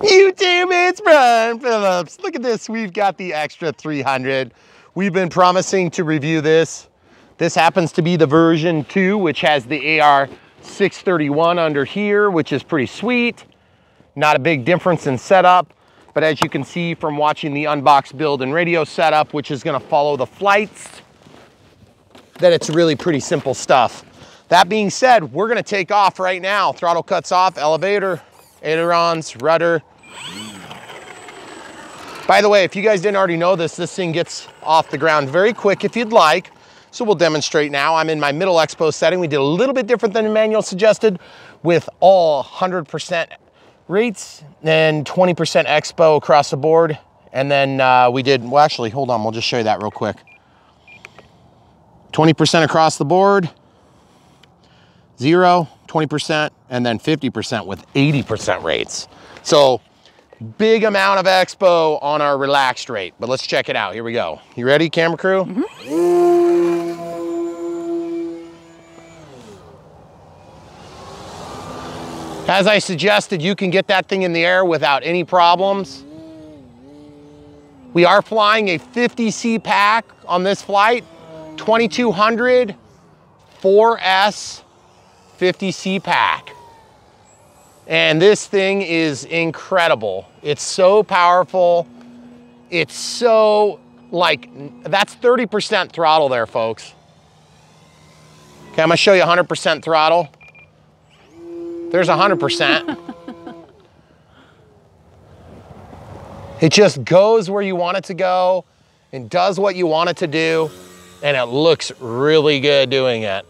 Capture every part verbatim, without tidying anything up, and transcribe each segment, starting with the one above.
YouTube, it's Brian Phillips. Look at this, we've got the Extra three hundred. We've been promising to review this. This happens to be the version two, which has the A R six thirty-one under here, which is pretty sweet. Not a big difference in setup, but as you can see from watching the unbox build and radio setup, which is gonna follow the flights, that it's really pretty simple stuff. That being said, we're gonna take off right now. Throttle cuts off, elevator, ailerons, rudder. By the way, if you guys didn't already know this, this thing gets off the ground very quick if you'd like. So we'll demonstrate now. I'm in my middle expo setting. We did a little bit different than the manual suggested with all one hundred percent rates and twenty percent expo across the board. And then uh, we did, well actually, hold on, we'll just show you that real quick. twenty percent across the board, zero, twenty percent, and then fifty percent with eighty percent rates. So big amount of expo on our relaxed rate, but let's check it out. Here we go. You ready, camera crew? Mm-hmm. As I suggested, you can get that thing in the air without any problems. We are flying a fifty C pack on this flight, twenty-two hundred, four S, fifty C pack. And this thing is incredible. It's so powerful. It's so like, that's thirty percent throttle there, folks. Okay, I'm gonna show you one hundred percent throttle. There's one hundred percent. It just goes where you want it to go and does what you want it to do. And it looks really good doing it.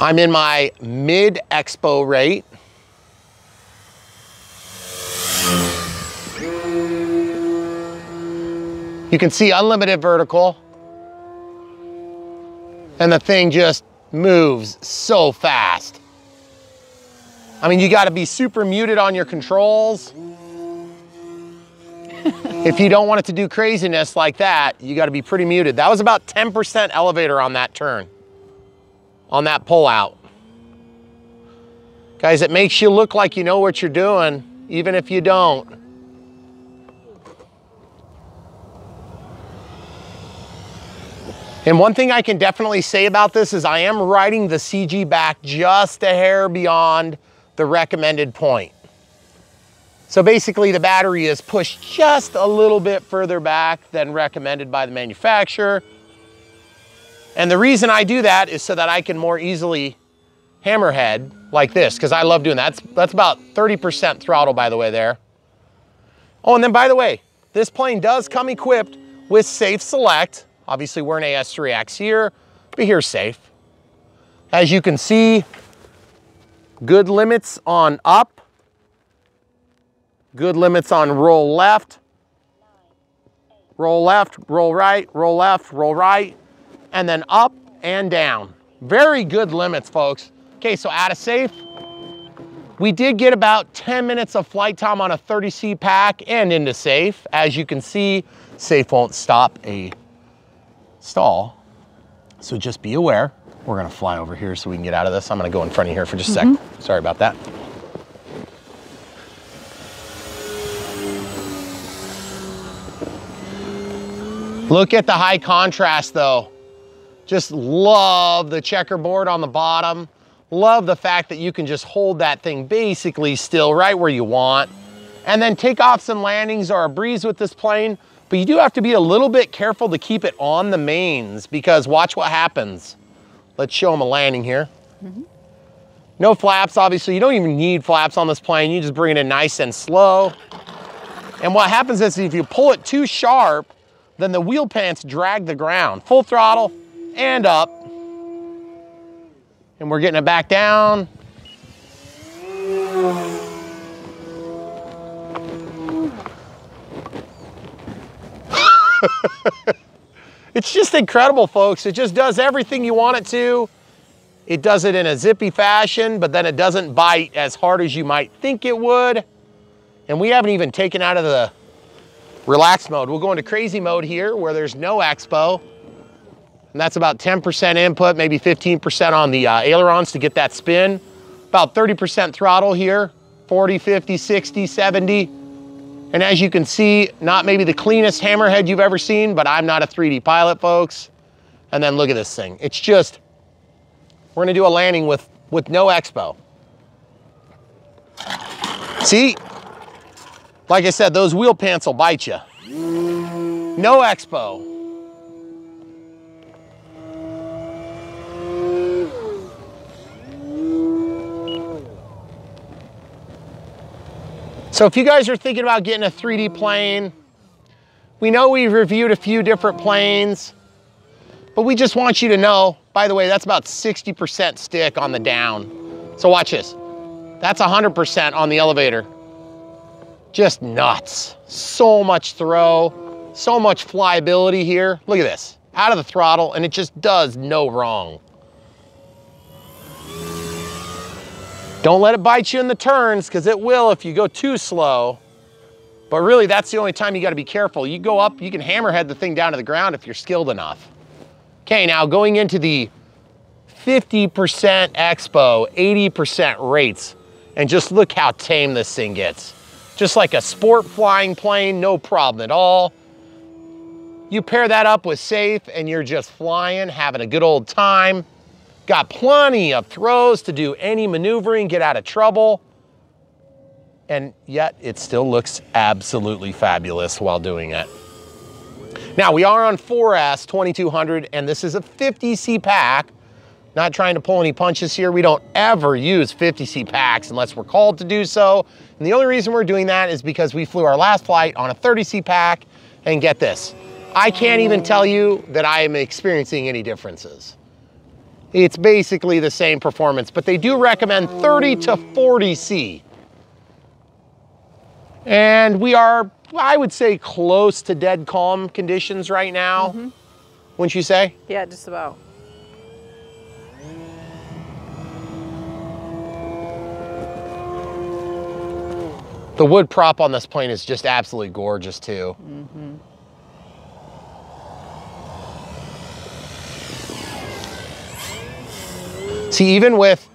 I'm in my mid-expo rate. You can see unlimited vertical. And the thing just moves so fast. I mean, you gotta be super muted on your controls. If you don't want it to do craziness like that, you gotta be pretty muted. That was about ten percent elevator on that turn. On that pull out. Guys, it makes you look like you know what you're doing, even if you don't. And one thing I can definitely say about this is I am riding the C G back just a hair beyond the recommended point. So basically the battery is pushed just a little bit further back than recommended by the manufacturer. And the reason I do that is so that I can more easily hammerhead like this, because I love doing that. That's, that's about thirty percent throttle, by the way, there. Oh, and then by the way, this plane does come equipped with Safe Select. Obviously, we're an A S three X here, but here's Safe. As you can see, good limits on up, good limits on roll left, roll left, roll right, roll left, roll right, and then up and down. Very good limits, folks. Okay, so out of Safe, we did get about ten minutes of flight time on a thirty C pack and into Safe. As you can see, Safe won't stop a stall, so just be aware. We're gonna fly over here so we can get out of this. I'm gonna go in front of here for just a mm-hmm. sec. Sorry about that. Look at the high contrast though. Just love the checkerboard on the bottom. Love the fact that you can just hold that thing basically still right where you want. And then takeoffs and landings are a breeze with this plane, but you do have to be a little bit careful to keep it on the mains because watch what happens. Let's show them a landing here. Mm-hmm. No flaps, obviously. You don't even need flaps on this plane. You just bring it in nice and slow. And what happens is if you pull it too sharp, then the wheel pants drag the ground. Full throttle. And up. And we're getting it back down. It's just incredible, folks. It just does everything you want it to. It does it in a zippy fashion, but then it doesn't bite as hard as you might think it would. And we haven't even taken out of the relaxed mode. We'll go into crazy mode here where there's no expo. And that's about ten percent input, maybe fifteen percent on the uh, ailerons to get that spin. about thirty percent throttle here, forty, fifty, sixty, seventy. And as you can see, not maybe the cleanest hammerhead you've ever seen, but I'm not a three D pilot, folks. And then look at this thing. It's just, we're gonna do a landing with, with no expo. See, like I said, those wheel pants will bite you. No expo. So if you guys are thinking about getting a three D plane, we know we've reviewed a few different planes, but we just want you to know, by the way, that's about sixty percent stick on the down. So watch this. That's one hundred percent on the elevator. Just nuts. So much throw, so much flyability here. Look at this, out of the throttle, and it just does no wrong. Don't let it bite you in the turns, because it will if you go too slow. But really, that's the only time you gotta be careful. You go up, you can hammerhead the thing down to the ground if you're skilled enough. Okay, now going into the fifty percent expo, eighty percent rates, and just look how tame this thing gets. Just like a sport flying plane, no problem at all. You pair that up with Safe and you're just flying, having a good old time. Got plenty of throws to do any maneuvering, get out of trouble. And yet it still looks absolutely fabulous while doing it. Now we are on four S twenty-two hundred and this is a fifty C pack. Not trying to pull any punches here. We don't ever use fifty C packs unless we're called to do so. And the only reason we're doing that is because we flew our last flight on a thirty C pack, and get this. I can't even tell you that I am experiencing any differences. It's basically the same performance, but they do recommend thirty to forty C. And we are, I would say, close to dead calm conditions right now. Mm-hmm. Wouldn't you say? Yeah, just about. The wood prop on this plane is just absolutely gorgeous too. Mm-hmm. See, even with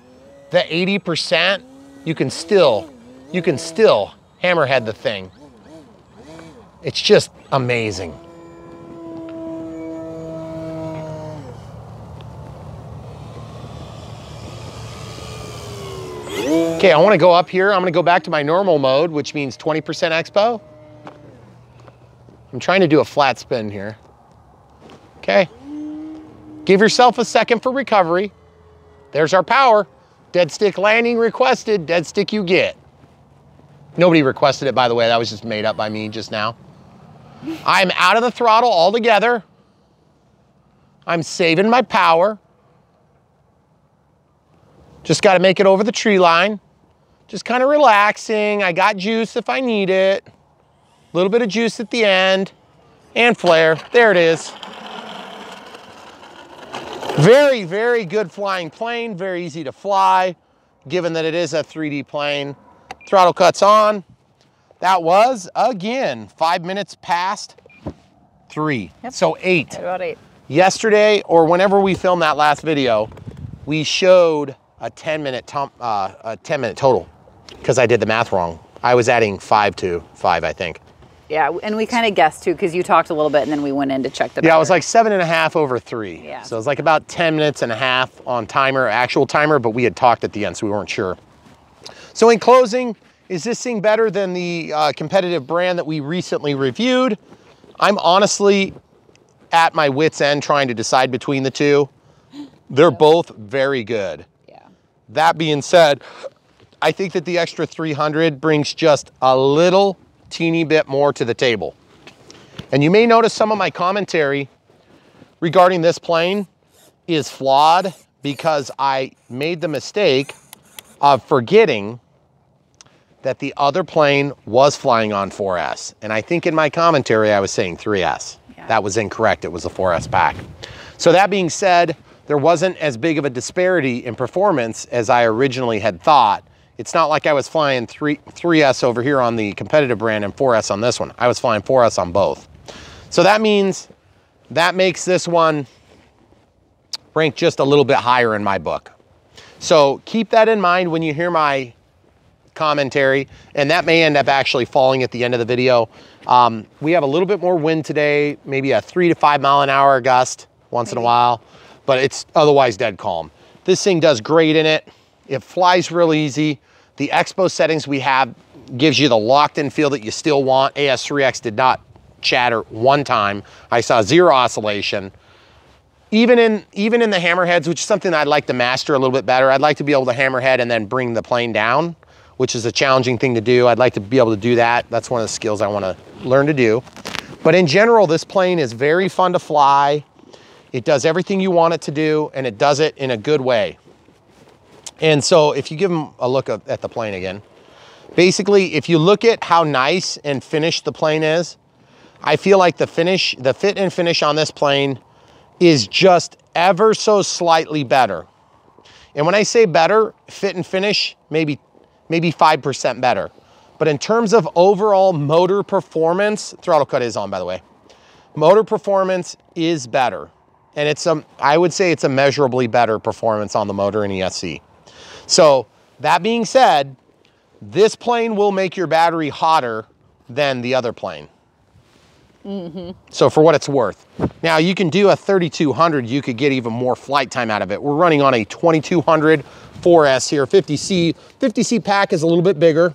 the eighty percent, you can still, you can still hammerhead the thing. It's just amazing. Okay, I wanna go up here. I'm gonna go back to my normal mode, which means twenty percent expo. I'm trying to do a flat spin here. Okay. Give yourself a second for recovery. There's our power. Dead stick landing requested, dead stick you get. Nobody requested it, by the way. That was just made up by me just now. I'm out of the throttle altogether. I'm saving my power. Just gotta make it over the tree line. Just kind of relaxing. I got juice if I need it. A little bit of juice at the end. And flare, there it is. Very, very good flying plane, very easy to fly, given that it is a three D plane. Throttle cuts on. That was, again, five minutes past three. Yep. So eight. Yeah, about eight. Yesterday, or whenever we filmed that last video, we showed a ten minute, uh, a ten minute total, because I did the math wrong. I was adding five to five, I think. Yeah, and we kind of guessed too, because you talked a little bit and then we went in to check the. Yeah, better. It was like seven and a half over three. Yeah. So it was like about ten minutes and a half on timer, actual timer, but we had talked at the end, so we weren't sure. So in closing, is this thing better than the uh, competitive brand that we recently reviewed? I'm honestly at my wit's end trying to decide between the two. They're both very good. Yeah. That being said, I think that the Extra three hundred brings just a little teeny bit more to the table. And you may notice some of my commentary regarding this plane is flawed because I made the mistake of forgetting that the other plane was flying on four S. And I think in my commentary, I was saying three S. Yeah. That was incorrect, it was a four S pack. So that being said, there wasn't as big of a disparity in performance as I originally had thought. It's not like I was flying three, 3S over here on the competitive brand and four S on this one. I was flying four S on both. So that means that makes this one rank just a little bit higher in my book. So keep that in mind when you hear my commentary, and that may end up actually falling at the end of the video. Um, we have a little bit more wind today, maybe a three to five mile an hour gust once in a while, but it's otherwise dead calm. This thing does great in it. It flies real easy. The expo settings we have gives you the locked in feel that you still want. A S three X did not chatter one time. I saw zero oscillation. Even in, even in the hammerheads, which is something I'd like to master a little bit better. I'd like to be able to hammerhead and then bring the plane down, which is a challenging thing to do. I'd like to be able to do that. That's one of the skills I want to learn to do. But in general, this plane is very fun to fly. It does everything you want it to do, and it does it in a good way. And so if you give them a look at the plane again, basically, if you look at how nice and finished the plane is, I feel like the finish, the fit and finish on this plane is just ever so slightly better. And when I say better, fit and finish, maybe maybe five percent better. But in terms of overall motor performance, throttle cut is on, by the way, motor performance is better. And it's a, I would say it's a measurably better performance on the motor in E S C. So that being said, this plane will make your battery hotter than the other plane. Mm-hmm. So for what it's worth. Now you can do a thirty-two hundred, you could get even more flight time out of it. We're running on a twenty-two hundred four S here, fifty C. fifty C pack is a little bit bigger.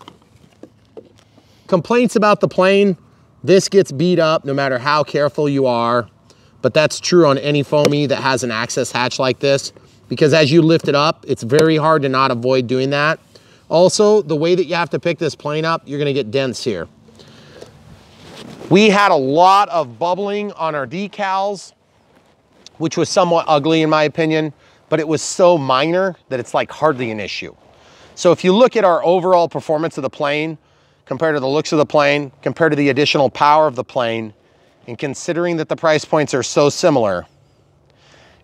Complaints about the plane, this gets beat up no matter how careful you are. But that's true on any foamy that has an access hatch like this, because as you lift it up, it's very hard to not avoid doing that. Also, the way that you have to pick this plane up, you're gonna get dents here. We had a lot of bubbling on our decals, which was somewhat ugly in my opinion, but it was so minor that it's like hardly an issue. So if you look at our overall performance of the plane, compared to the looks of the plane, compared to the additional power of the plane, and considering that the price points are so similar,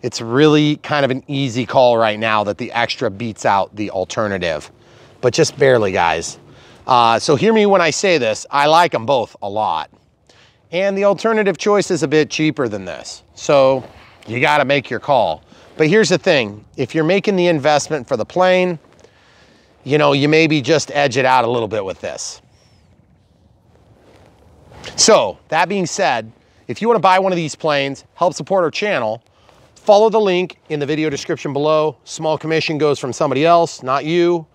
it's really kind of an easy call right now that the Extra beats out the alternative, but just barely, guys. Uh, so hear me when I say this, I like them both a lot. And the alternative choice is a bit cheaper than this. So you gotta make your call. But here's the thing, if you're making the investment for the plane, you know, you maybe just edge it out a little bit with this. So that being said, if you want to buy one of these planes, help support our channel, follow the link in the video description below. Small commission goes from somebody else, not you,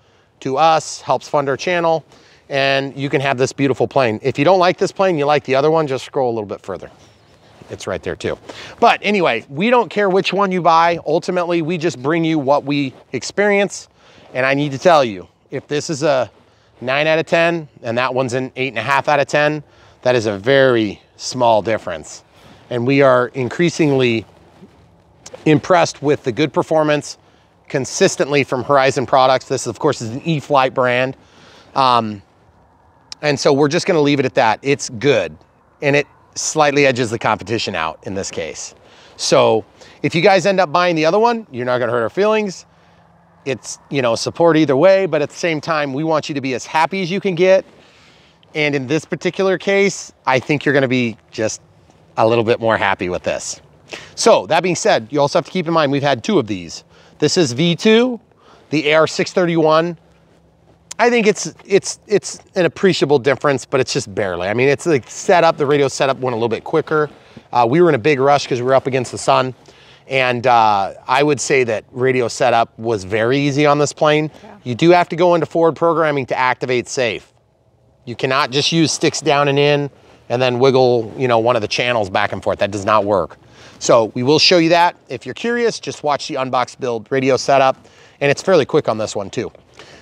to us, helps fund our channel, and you can have this beautiful plane. If you don't like this plane, you like the other one, just scroll a little bit further. It's right there too. But anyway, we don't care which one you buy. Ultimately, we just bring you what we experience. And I need to tell you, if this is a nine out of ten and that one's an eight and a half out of ten, that is a very small difference. And we are increasingly impressed with the good performance consistently from Horizon products. This, of course, is an E-flite brand. Um, and so we're just gonna leave it at that. It's good. And it slightly edges the competition out in this case. So if you guys end up buying the other one, you're not gonna hurt our feelings. It's, you know, support either way, but at the same time, we want you to be as happy as you can get. And in this particular case, I think you're gonna be just a little bit more happy with this. So that being said, you also have to keep in mind, we've had two of these. This is V two, the A R six thirty-one. I think it's it's it's an appreciable difference, but it's just barely. I mean, it's like setup, the radio setup went a little bit quicker. Uh, we were in a big rush because we were up against the sun. And uh, I would say that radio setup was very easy on this plane. Yeah. You do have to go into forward programming to activate safe. You cannot just use sticks down and in and then wiggle, you know, one of the channels back and forth. That does not work. So we will show you that. If you're curious, just watch the unbox build radio setup. And it's fairly quick on this one too.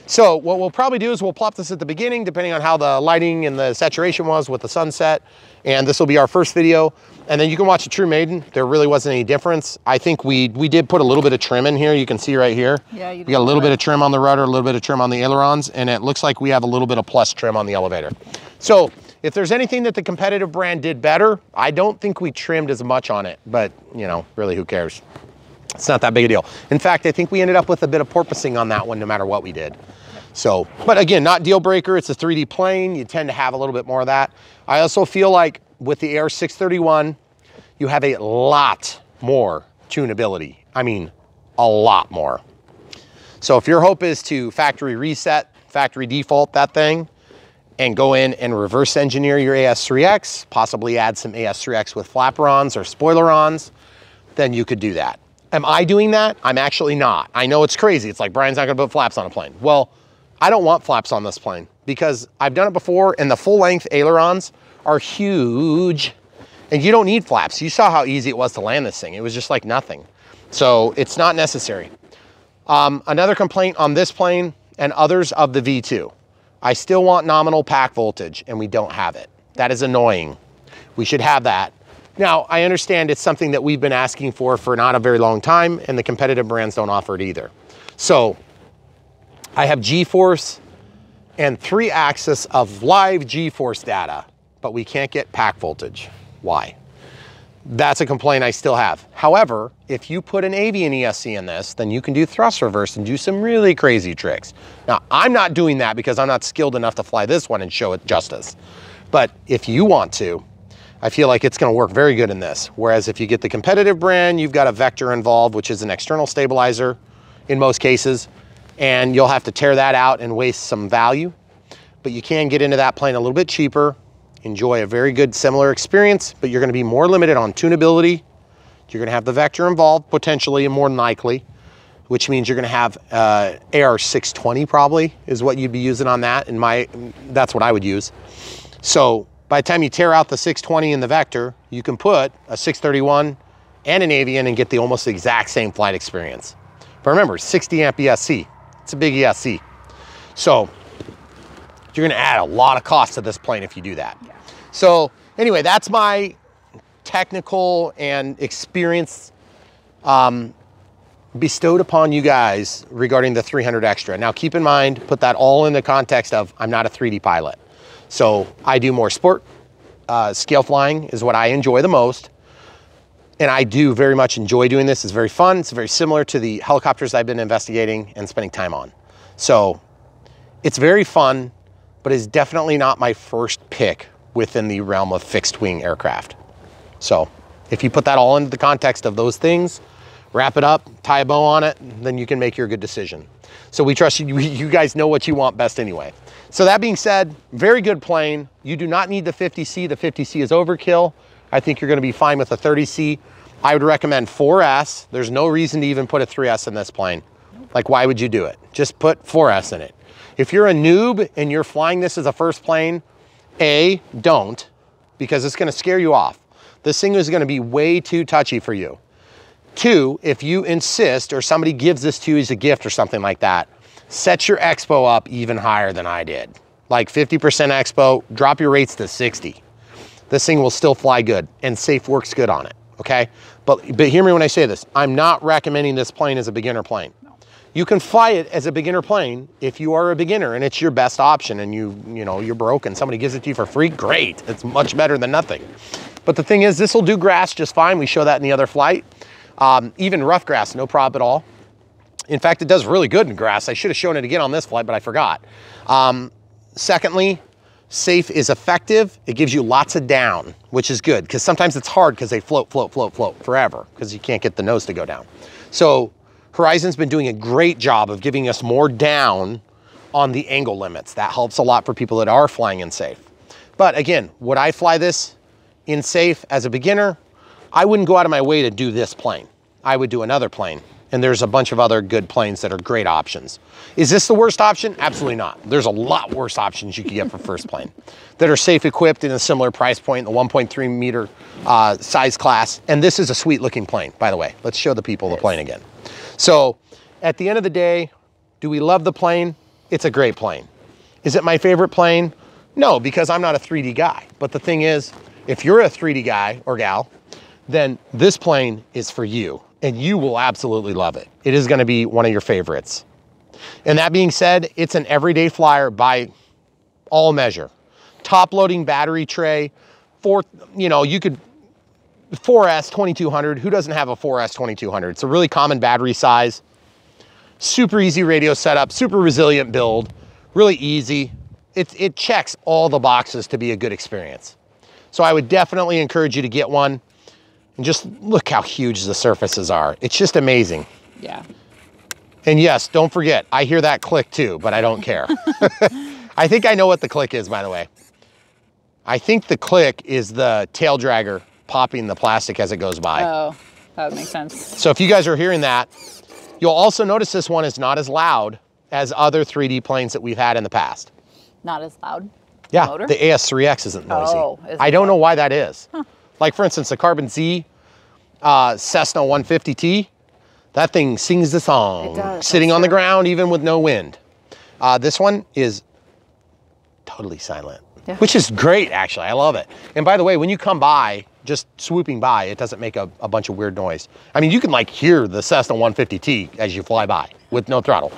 So what we'll probably do is we'll plop this at the beginning, depending on how the lighting and the saturation was with the sunset. And this will be our first video. And then you can watch a true maiden. There really wasn't any difference. I think we we did put a little bit of trim in here. You can see right here. Yeah, you we got a little bit of trim on the rudder, a little bit of trim on the ailerons, and it looks like we have a little bit of plus trim on the elevator. So if there's anything that the competitive brand did better, I don't think we trimmed as much on it, but you know, really who cares? It's not that big a deal. In fact, I think we ended up with a bit of porpoising on that one no matter what we did. So, but again, not deal breaker. It's a three D plane. You tend to have a little bit more of that. I also feel like with the A R six thirty-one, you have a lot more tunability. I mean, a lot more. So if your hope is to factory reset, factory default that thing, and go in and reverse engineer your A S three X, possibly add some A S three X with flapperons or spoilerons, then you could do that. Am I doing that? I'm actually not. I know it's crazy. It's like, Brian's not gonna put flaps on a plane. Well, I don't want flaps on this plane because I've done it before and the full length ailerons are huge and you don't need flaps. You saw how easy it was to land this thing. It was just like nothing. So it's not necessary. Um, another complaint on this plane and others of the V two. I still want nominal pack voltage and we don't have it. That is annoying. We should have that. Now, I understand it's something that we've been asking for for not a very long time and the competitive brands don't offer it either. So I have G-force and three axis of live G-force data, but we can't get pack voltage. Why? That's a complaint I still have. However, if you put an Avian E S C in this, then you can do thrust reverse and do some really crazy tricks. Now, I'm not doing that because I'm not skilled enough to fly this one and show it justice. But if you want to, I feel like it's gonna work very good in this. Whereas if you get the competitive brand, you've got a Vector involved, which is an external stabilizer in most cases, and you'll have to tear that out and waste some value. But you can get into that plane a little bit cheaper, enjoy a very good similar experience, but you're gonna be more limited on tunability. You're gonna have the Vector involved potentially and more than likely, which means you're gonna have uh, A R six twenty probably is what you'd be using on that. And my, that's what I would use. So by the time you tear out the six twenty in the Vector, you can put a six thirty-one and an Avian and get the almost exact same flight experience. But remember, sixty amp E S C, it's a big E S C. So you're gonna add a lot of cost to this plane if you do that. Yeah. So anyway, that's my technical and experience um, bestowed upon you guys regarding the three hundred Extra. Now keep in mind, put that all in the context of I'm not a three D pilot. So I do more sport, uh, scale flying is what I enjoy the most. And I do very much enjoy doing this. It's very fun. It's very similar to the helicopters I've been investigating and spending time on. So it's very fun, but it's definitely not my first pick within the realm of fixed wing aircraft. So if you put that all into the context of those things, wrap it up, tie a bow on it, then you can make your good decision. So we trust you, you guys know what you want best anyway. So that being said, very good plane. You do not need the fifty C, the fifty C is overkill. I think you're gonna be fine with a thirty C. I would recommend four S. There's no reason to even put a three S in this plane. Like, why would you do it? Just put four S in it. If you're a noob and you're flying this as a first plane, A, don't, because it's gonna scare you off. This thing is gonna be way too touchy for you. Two, if you insist or somebody gives this to you as a gift or something like that, set your expo up even higher than I did. Like fifty percent expo, drop your rates to sixty. This thing will still fly good and safe works good on it, okay? But, but hear me when I say this, I'm not recommending this plane as a beginner plane. You can fly it as a beginner plane if you are a beginner and it's your best option and you, you know, you're broke and somebody gives it to you for free, great. It's much better than nothing. But the thing is, this will do grass just fine. We show that in the other flight. Um, even rough grass, no problem at all. In fact, it does really good in grass. I should have shown it again on this flight, but I forgot. Um, secondly, safe is effective. It gives you lots of down, which is good because sometimes it's hard because they float, float, float, float forever because you can't get the nose to go down. So Horizon's been doing a great job of giving us more down on the angle limits. That helps a lot for people that are flying in safe. But again, would I fly this in safe as a beginner? I wouldn't go out of my way to do this plane. I would do another plane. And there's a bunch of other good planes that are great options. Is this the worst option? Absolutely not. There's a lot worse options you could get for first plane that are safe equipped in a similar price point, the one point three meter uh, size class. And this is a sweet looking plane, by the way. Let's show the people the plane again. So at the end of the day, do we love the plane? It's a great plane. Is it my favorite plane? No, because I'm not a three D guy. But the thing is, if you're a three D guy or gal, then this plane is for you. And you will absolutely love it. It is gonna be one of your favorites. And that being said, it's an everyday flyer by all measure. Top loading battery tray, four, you know, you could, four S twenty-two hundred, who doesn't have a four S twenty-two hundred? It's a really common battery size, super easy radio setup, super resilient build, really easy. It, it checks all the boxes to be a good experience. So I would definitely encourage you to get one. And just look how huge the surfaces are. It's just amazing. Yeah. And yes, don't forget, I hear that click too, but I don't care. I think I know what the click is, by the way. I think the click is the tail dragger popping the plastic as it goes by. Oh, that makes sense. So if you guys are hearing that, you'll also notice this one is not as loud as other three D planes that we've had in the past. Not as loud? Yeah, motor? The A S three X isn't noisy. Oh, isn't I don't know why that is. Huh. Like for instance, the Carbon Z uh, Cessna one fifty T, that thing sings the song, does, sitting on true. the ground even with no wind. Uh, this one is totally silent, yeah. which is great actually, I love it. And by the way, when you come by, just swooping by, it doesn't make a, a bunch of weird noise. I mean, you can like hear the Cessna one fifty T as you fly by with no throttle.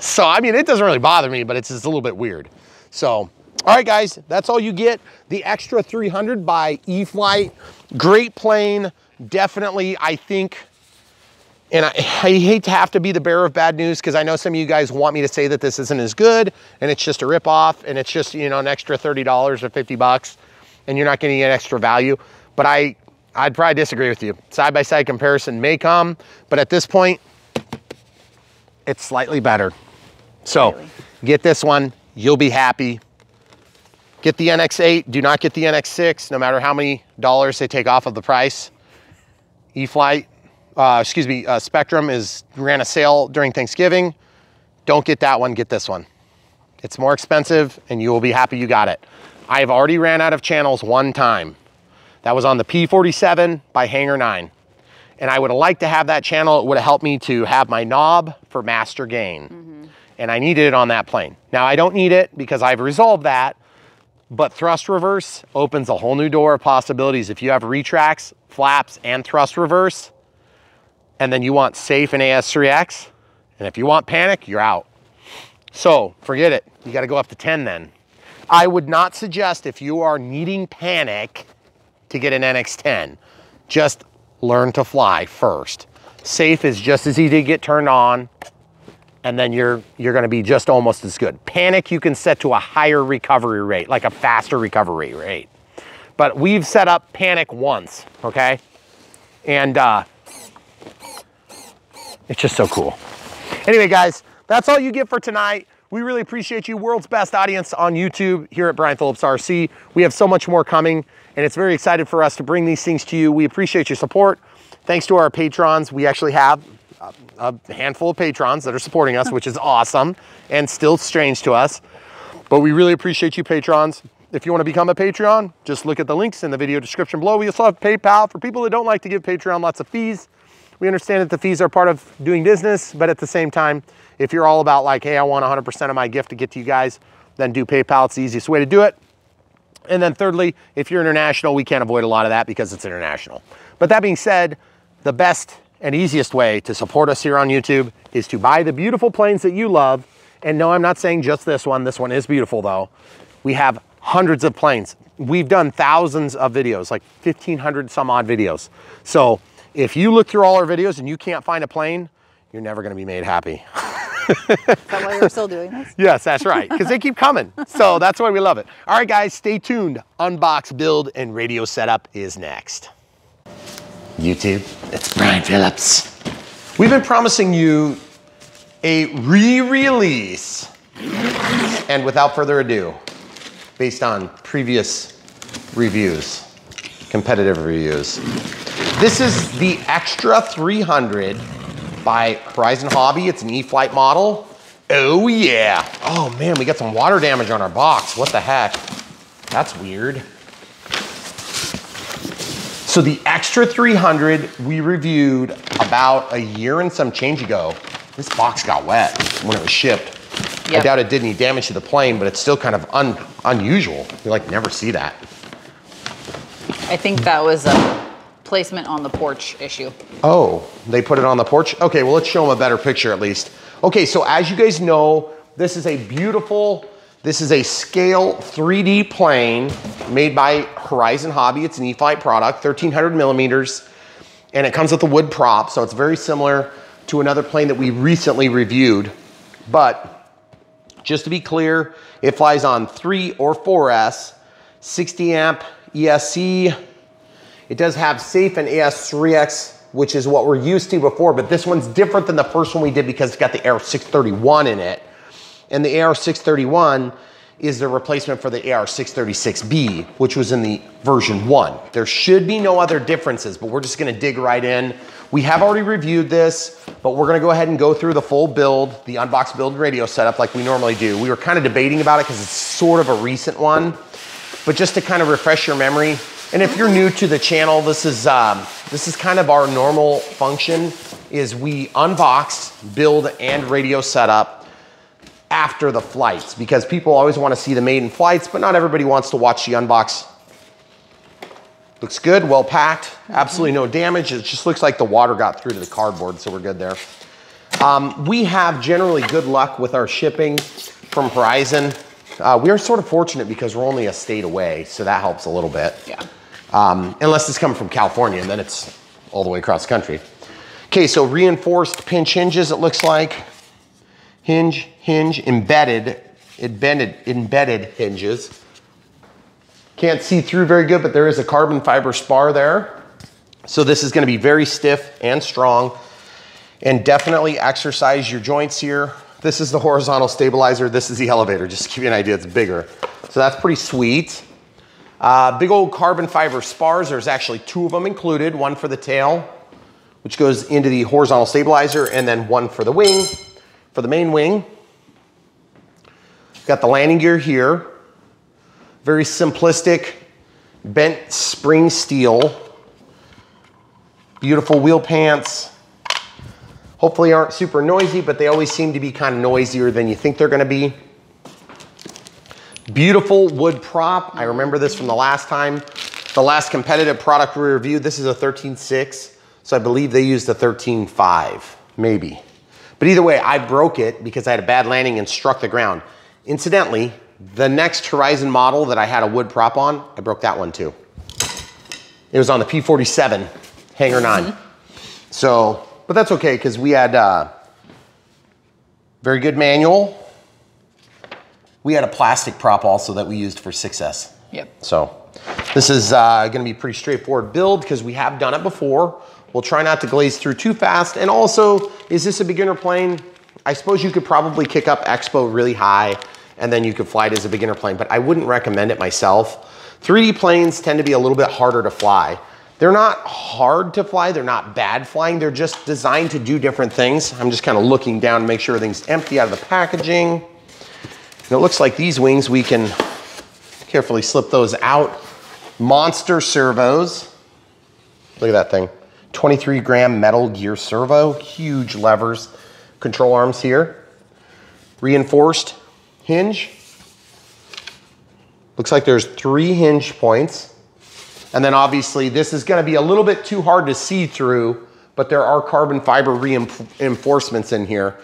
So, I mean, it doesn't really bother me, but it's just a little bit weird. So, all right, guys, that's all you get. The Extra three hundred by E-flite, great plane. Definitely, I think, and I, I hate to have to be the bearer of bad news because I know some of you guys want me to say that this isn't as good and it's just a ripoff and it's just, you know, an extra thirty dollars or fifty bucks and you're not getting an extra value. But I, I'd probably disagree with you. Side-by-side comparison may come, but at this point, it's slightly better. So really? Get this one, you'll be happy. Get the N X eight, do not get the N X six, no matter how many dollars they take off of the price. E-flite, uh, excuse me, uh, Spektrum is, ran a sale during Thanksgiving. Don't get that one, get this one. It's more expensive and you will be happy you got it. I've already ran out of channels one time. That was on the P forty-seven by Hangar nine. And I would have liked to have that channel. It would have helped me to have my knob for master gain. Mm-hmm. And I needed it on that plane. Now I don't need it because I've resolved that, but thrust reverse opens a whole new door of possibilities. If you have retracts, flaps, and thrust reverse, and then you want safe and A S three X, and if you want panic, you're out. So forget it, you gotta go up to ten then. I would not suggest if you are needing panic to get an N X ten, just learn to fly first. Safe is just as easy to get turned on, and then you're you're gonna be just almost as good. Panic you can set to a higher recovery rate, like a faster recovery rate. But we've set up panic once, okay? And uh, it's just so cool. Anyway, guys, that's all you get for tonight. We really appreciate you, world's best audience on YouTube here at Brian Phillips R C. We have so much more coming, and it's very exciting for us to bring these things to you. We appreciate your support. Thanks to our patrons. We actually have a handful of patrons that are supporting us, which is awesome and still strange to us. But we really appreciate you, patrons. If you want to become a Patreon, just look at the links in the video description below. We also have PayPal for people that don't like to give Patreon lots of fees. We understand that the fees are part of doing business, but at the same time, if you're all about like, hey, I want one hundred percent of my gift to get to you guys, then do PayPal. It's the easiest way to do it. And then thirdly, if you're international, we can't avoid a lot of that because it's international. But that being said, the best and easiest way to support us here on YouTube is to buy the beautiful planes that you love. And no, I'm not saying just this one. This one is beautiful though. We have hundreds of planes. We've done thousands of videos, like fifteen hundred some odd videos. So if you look through all our videos and you can't find a plane, you're never gonna be made happy. Is that why you're still doing this? Yes, that's right, because they keep coming. So that's why we love it. All right, guys, stay tuned. Unbox, build, and radio setup is next. YouTube, it's Brian Phillips. We've been promising you a re-release. And without further ado, based on previous reviews, competitive reviews, this is the Extra three hundred by Horizon Hobby. It's an E-flite model. Oh yeah. Oh man, we got some water damage on our box. What the heck? That's weird. So the Extra three hundred we reviewed about a year and some change ago. This box got wet when it was shipped. Yep. I doubt it did any damage to the plane, but it's still kind of un unusual. You like never see that. I think that was a placement on the porch issue. Oh, they put it on the porch? Okay, well let's show them a better picture at least. Okay, so as you guys know, this is a beautiful, this is a scale three D plane made by Horizon Hobby. It's an E-flite product, thirteen hundred millimeters, and it comes with a wood prop, so it's very similar to another plane that we recently reviewed. But just to be clear, it flies on three or four S, sixty amp E S C. It does have safe and A S three X which is what we're used to before, but this one's different than the first one we did because it's got the A R six thirty-one in it. And the A R six thirty-one is the replacement for the A R six thirty-six B, which was in the version one. There should be no other differences, but we're just gonna dig right in. We have already reviewed this, but we're gonna go ahead and go through the full build, the unbox build radio setup like we normally do. We were kind of debating about it because it's sort of a recent one, but just to kind of refresh your memory, and if you're new to the channel, this is, um, this is kind of our normal function, is we unbox, build, and radio setup after the flights, because people always want to see the maiden flights, but not everybody wants to watch the unbox. Looks good, well packed, absolutely no damage. It just looks like the water got through to the cardboard, so we're good there. Um, we have generally good luck with our shipping from Horizon. Uh, we are sort of fortunate because we're only a state away, so that helps a little bit. Yeah. Um, unless it's coming from California, and then it's all the way across the country. Okay, so reinforced pinch hinges, it looks like. Hinge, hinge, embedded, embedded, embedded hinges. Can't see through very good, but there is a carbon fiber spar there. So this is gonna be very stiff and strong, and definitely exercise your joints here. This is the horizontal stabilizer. This is the elevator, just to give you an idea, it's bigger. So that's pretty sweet. Uh, big old carbon fiber spars. There's actually two of them included, one for the tail, which goes into the horizontal stabilizer, and then one for the wing. For the main wing, got the landing gear here. Very simplistic bent spring steel. Beautiful wheel pants. Hopefully aren't super noisy, but they always seem to be kind of noisier than you think they're gonna be. Beautiful wood prop. I remember this from the last time. The last competitive product we reviewed, this is a thirteen six, so I believe they used the thirteen five, maybe. But either way, I broke it because I had a bad landing and struck the ground. Incidentally, the next Horizon model that I had a wood prop on, I broke that one too. It was on the P forty-seven, Hangar nine. So, but that's okay, because we had uh, very good manual. We had a plastic prop also that we used for six S. Yep. So this is uh, gonna be a pretty straightforward build because we have done it before. We'll try not to glaze through too fast. And also, is this a beginner plane? I suppose you could probably kick up Expo really high and then you could fly it as a beginner plane, but I wouldn't recommend it myself. three D planes tend to be a little bit harder to fly. They're not hard to fly, they're not bad flying, they're just designed to do different things. I'm just kind of looking down to make sure everything's empty out of the packaging. And it looks like these wings, we can carefully slip those out. Monster servos, look at that thing. twenty-three gram metal gear servo, huge levers, control arms here. Reinforced hinge. Looks like there's three hinge points. And then obviously this is gonna be a little bit too hard to see through, but there are carbon fiber reinforcements in here,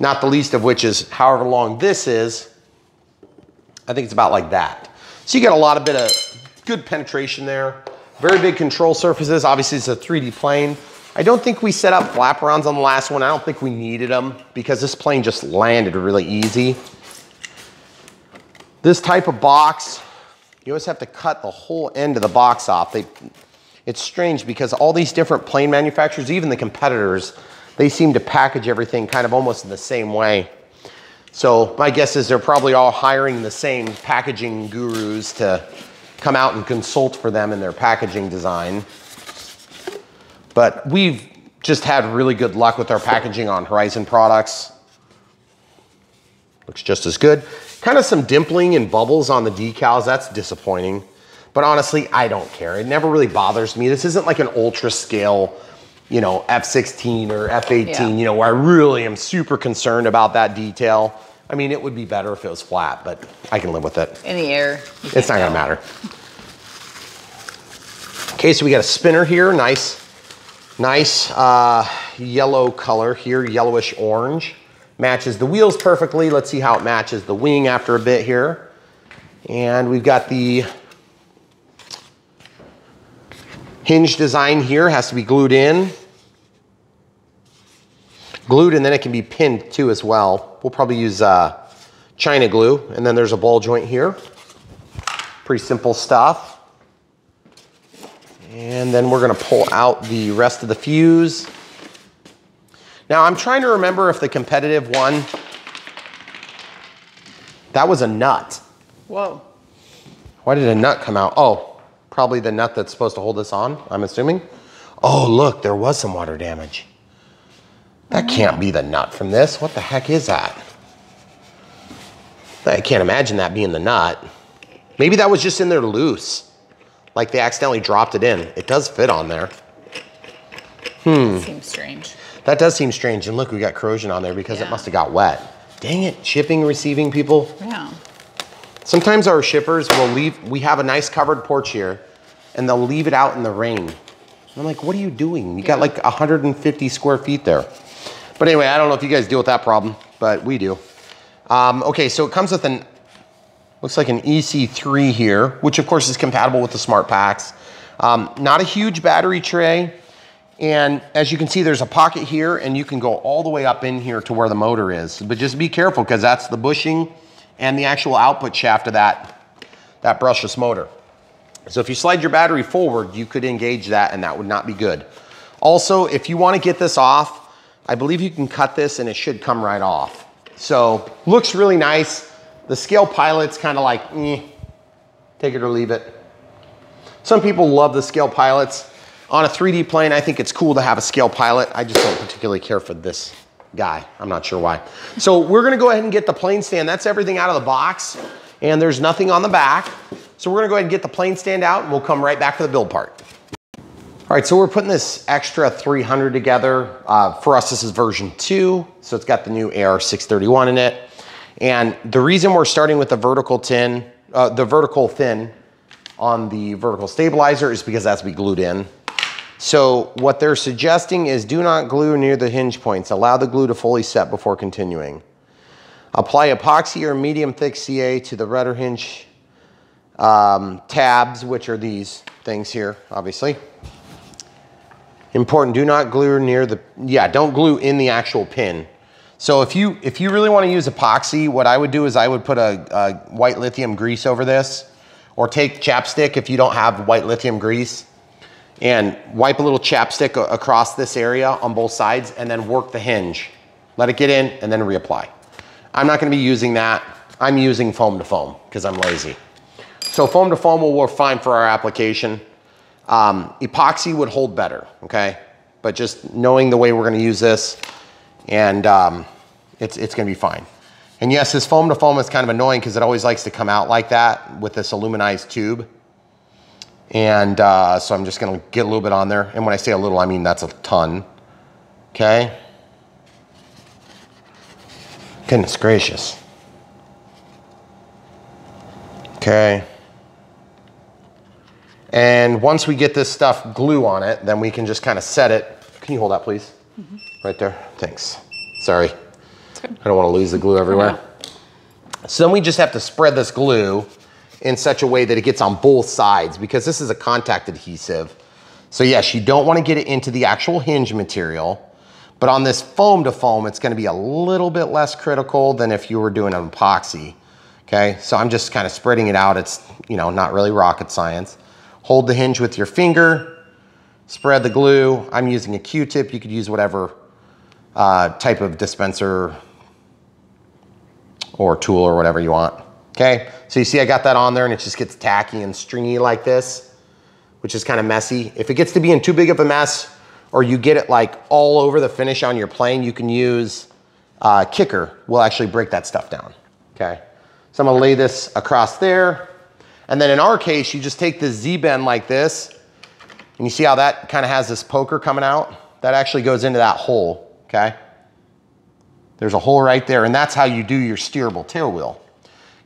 not the least of which is however long this is, I think it's about like that. So you get a lot of bit of good penetration there. Very big control surfaces. Obviously it's a three D plane. I don't think we set up flap rounds on the last one. I don't think we needed them because this plane just landed really easy. This type of box, you always have to cut the whole end of the box off. They, it's strange because all these different plane manufacturers, even the competitors, they seem to package everything kind of almost in the same way. So my guess is they're probably all hiring the same packaging gurus to come out and consult for them in their packaging design. But we've just had really good luck with our packaging on Horizon products. Looks just as good. Kind of some dimpling and bubbles on the decals, that's disappointing. But honestly, I don't care. It never really bothers me. This isn't like an ultra scale, you know, F sixteen or F eighteen, yeah. You know, where I really am super concerned about that detail. I mean, it would be better if it was flat, but I can live with it. In the air. It's not gonna matter. Okay, so we got a spinner here. Nice, nice uh, yellow color here, yellowish orange. Matches the wheels perfectly. Let's see how it matches the wing after a bit here. And we've got the hinge design here. Has to be glued in. Glued, and then it can be pinned too as well. We'll probably use uh, China glue, and then there's a ball joint here. Pretty simple stuff. And then we're gonna pull out the rest of the fuse. Now I'm trying to remember if the competitive one, that was a nut. Whoa. Why did a nut come out? Oh, probably the nut that's supposed to hold this on, I'm assuming. Oh, look, there was some water damage. That can't be the nut from this. What the heck is that? I can't imagine that being the nut. Maybe that was just in there loose. Like they accidentally dropped it in. It does fit on there. Hmm. That seems strange. That does seem strange. And look, we got corrosion on there because yeah. it must have got wet. Dang it, shipping, receiving people. Yeah. Sometimes our shippers will leave, we have a nice covered porch here and they'll leave it out in the rain. And I'm like, what are you doing? You yeah. got like one hundred fifty square feet there. But anyway, I don't know if you guys deal with that problem, but we do. Um, okay, so it comes with an, looks like an E C three here, which of course is compatible with the SmartPaks. Um, not a huge battery tray. And as you can see, there's a pocket here and you can go all the way up in here to where the motor is. But just be careful because that's the bushing and the actual output shaft of that, that brushless motor. So if you slide your battery forward, you could engage that and that would not be good. Also, if you want to get this off, I believe you can cut this and it should come right off. So looks really nice. The scale pilot's kind of like, eh, take it or leave it. Some people love the scale pilots. On a three D plane, I think it's cool to have a scale pilot. I just don't particularly care for this guy. I'm not sure why. So we're gonna go ahead and get the plane stand. That's everything out of the box and there's nothing on the back. So we're gonna go ahead and get the plane stand out and we'll come right back to the build part. All right, so we're putting this Extra three hundred together. Uh, for us, this is version two. So it's got the new A R six thirty-one in it. And the reason we're starting with the vertical tin, uh, the vertical thin on the vertical stabilizer is because that's to be glued in. So what they're suggesting is do not glue near the hinge points. Allow the glue to fully set before continuing. Apply epoxy or medium thick C A to the rudder hinge um, tabs, which are these things here, obviously. Important, do not glue near the, yeah, don't glue in the actual pin. So if you if you really want to use epoxy, what I would do is I would put a, a white lithium grease over this, or take chapstick if you don't have white lithium grease, and wipe a little chapstick across this area on both sides and then work the hinge. Let it get in and then reapply. I'm not going to be using that. I'm using foam to foam because I'm lazy. So foam to foam will work fine for our application. Um, epoxy would hold better, okay? But just knowing the way we're going to use this, and um, it's, it's going to be fine. And yes, this foam to foam is kind of annoying because it always likes to come out like that with this aluminized tube. And uh, so I'm just going to get a little bit on there. And when I say a little, I mean that's a ton. Okay. Goodness gracious. Okay. And once we get this stuff glue on it, then we can just kind of set it. Can you hold that, please? Mm-hmm. Right there. Thanks. Sorry. I don't want to lose the glue everywhere. Yeah. So then we just have to spread this glue in such a way that it gets on both sides because this is a contact adhesive. So yes, you don't want to get it into the actual hinge material, but on this foam to foam, it's going to be a little bit less critical than if you were doing an epoxy. Okay. So I'm just kind of spreading it out. It's, you know, not really rocket science. Hold the hinge with your finger, spread the glue. I'm using a Q-tip. You could use whatever uh, type of dispenser or tool or whatever you want. Okay, so you see I got that on there and it just gets tacky and stringy like this, which is kind of messy. If it gets to be in too big of a mess or you get it like all over the finish on your plane, you can use uh, kicker. We'll actually break that stuff down, okay? So I'm gonna lay this across there. And then in our case, you just take the Z-bend like this and you see how that kind of has this poker coming out? That actually goes into that hole, okay? There's a hole right there and that's how you do your steerable tail wheel.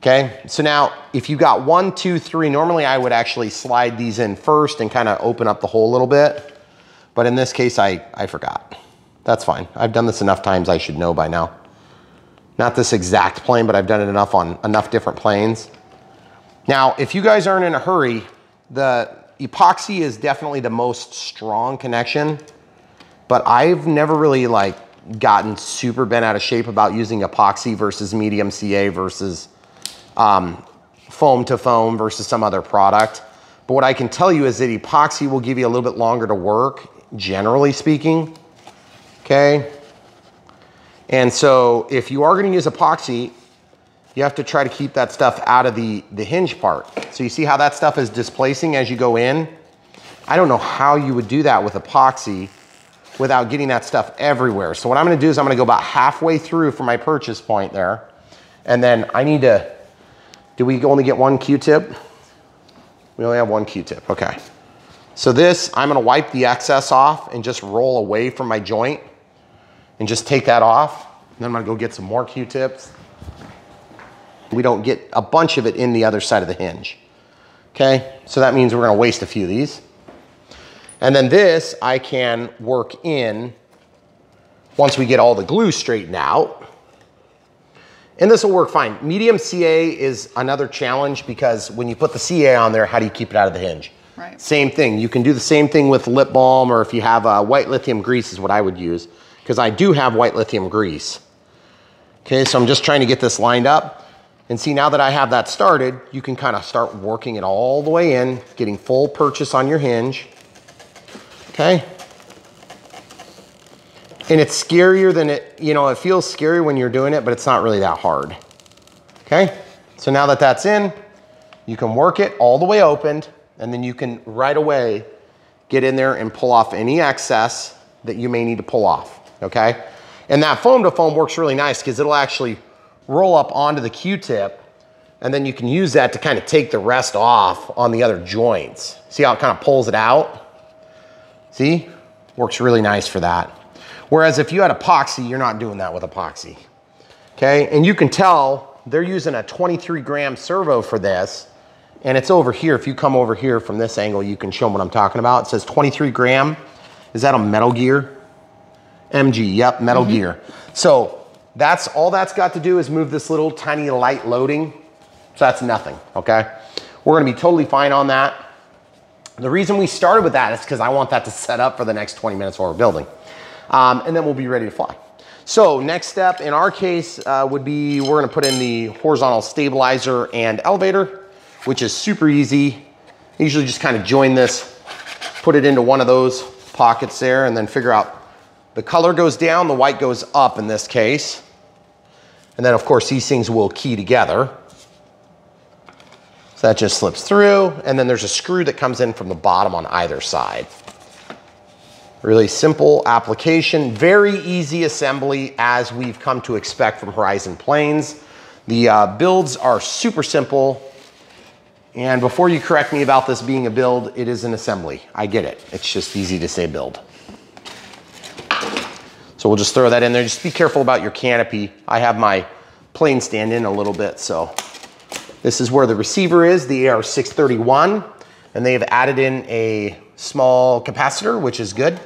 Okay, so now if you got one, two, three, normally I would actually slide these in first and kind of open up the hole a little bit. But in this case, I, I forgot. That's fine. I've done this enough times I should know by now. Not this exact plane, but I've done it enough on enough different planes. Now, if you guys aren't in a hurry, the epoxy is definitely the most strong connection, but I've never really like gotten super bent out of shape about using epoxy versus medium C A versus Um, foam to foam versus some other product. But what I can tell you is that epoxy will give you a little bit longer to work, generally speaking, okay? And so if you are gonna use epoxy, you have to try to keep that stuff out of the, the hinge part. So you see how that stuff is displacing as you go in? I don't know how you would do that with epoxy without getting that stuff everywhere. So what I'm gonna do is I'm gonna go about halfway through from my purchase point there. And then I need to, do we only get one Q-tip? We only have one Q-tip, okay. So this, I'm gonna wipe the excess off and just roll away from my joint and just take that off. And then I'm gonna go get some more Q-tips. We don't get a bunch of it in the other side of the hinge, okay? So that means we're gonna waste a few of these. And then this, I can work in once we get all the glue straightened out. And this will work fine. Medium C A is another challenge because when you put the C A on there, how do you keep it out of the hinge? Right. Same thing. You can do the same thing with lip balm, or if you have a white lithium grease is what I would use, because I do have white lithium grease. Okay, so I'm just trying to get this lined up. And see, now that I have that started, you can kind of start working it all the way in, getting full purchase on your hinge. Okay. And it's scarier than it, you know, it feels scary when you're doing it, but it's not really that hard. Okay. So now that that's in, you can work it all the way opened, and then you can right away get in there and pull off any excess that you may need to pull off. Okay. And that foam to foam works really nice because it'll actually roll up onto the Q-tip, and then you can use that to kind of take the rest off on the other joints. See how it kind of pulls it out? See? Works really nice for that. Whereas if you had epoxy, you're not doing that with epoxy, okay? And you can tell they're using a twenty-three gram servo for this, and it's over here. If you come over here from this angle, you can show them what I'm talking about. It says twenty-three gram. Is that a Metal Gear? M G, yep, Metal mm-hmm. Gear. So that's, all that's got to do is move this little tiny light loading. So that's nothing, okay? We're gonna be totally fine on that. The reason we started with that is because I want that to set up for the next twenty minutes while we're building. Um, and then we'll be ready to fly. So next step in our case uh, would be we're gonna put in the horizontal stabilizer and elevator, which is super easy. I usually just kind of join this, put it into one of those pockets there, and then figure out the color goes down, the white goes up in this case. And then of course these things will key together. So that just slips through, and then there's a screw that comes in from the bottom on either side. Really simple application, very easy assembly as we've come to expect from Horizon Planes. The uh, builds are super simple. And before you correct me about this being a build, it is an assembly. I get it. It's just easy to say build. So we'll just throw that in there. Just be careful about your canopy. I have my plane stand in a little bit. So this is where the receiver is, the A R six thirty-one. And they've added in a small capacitor, which is good.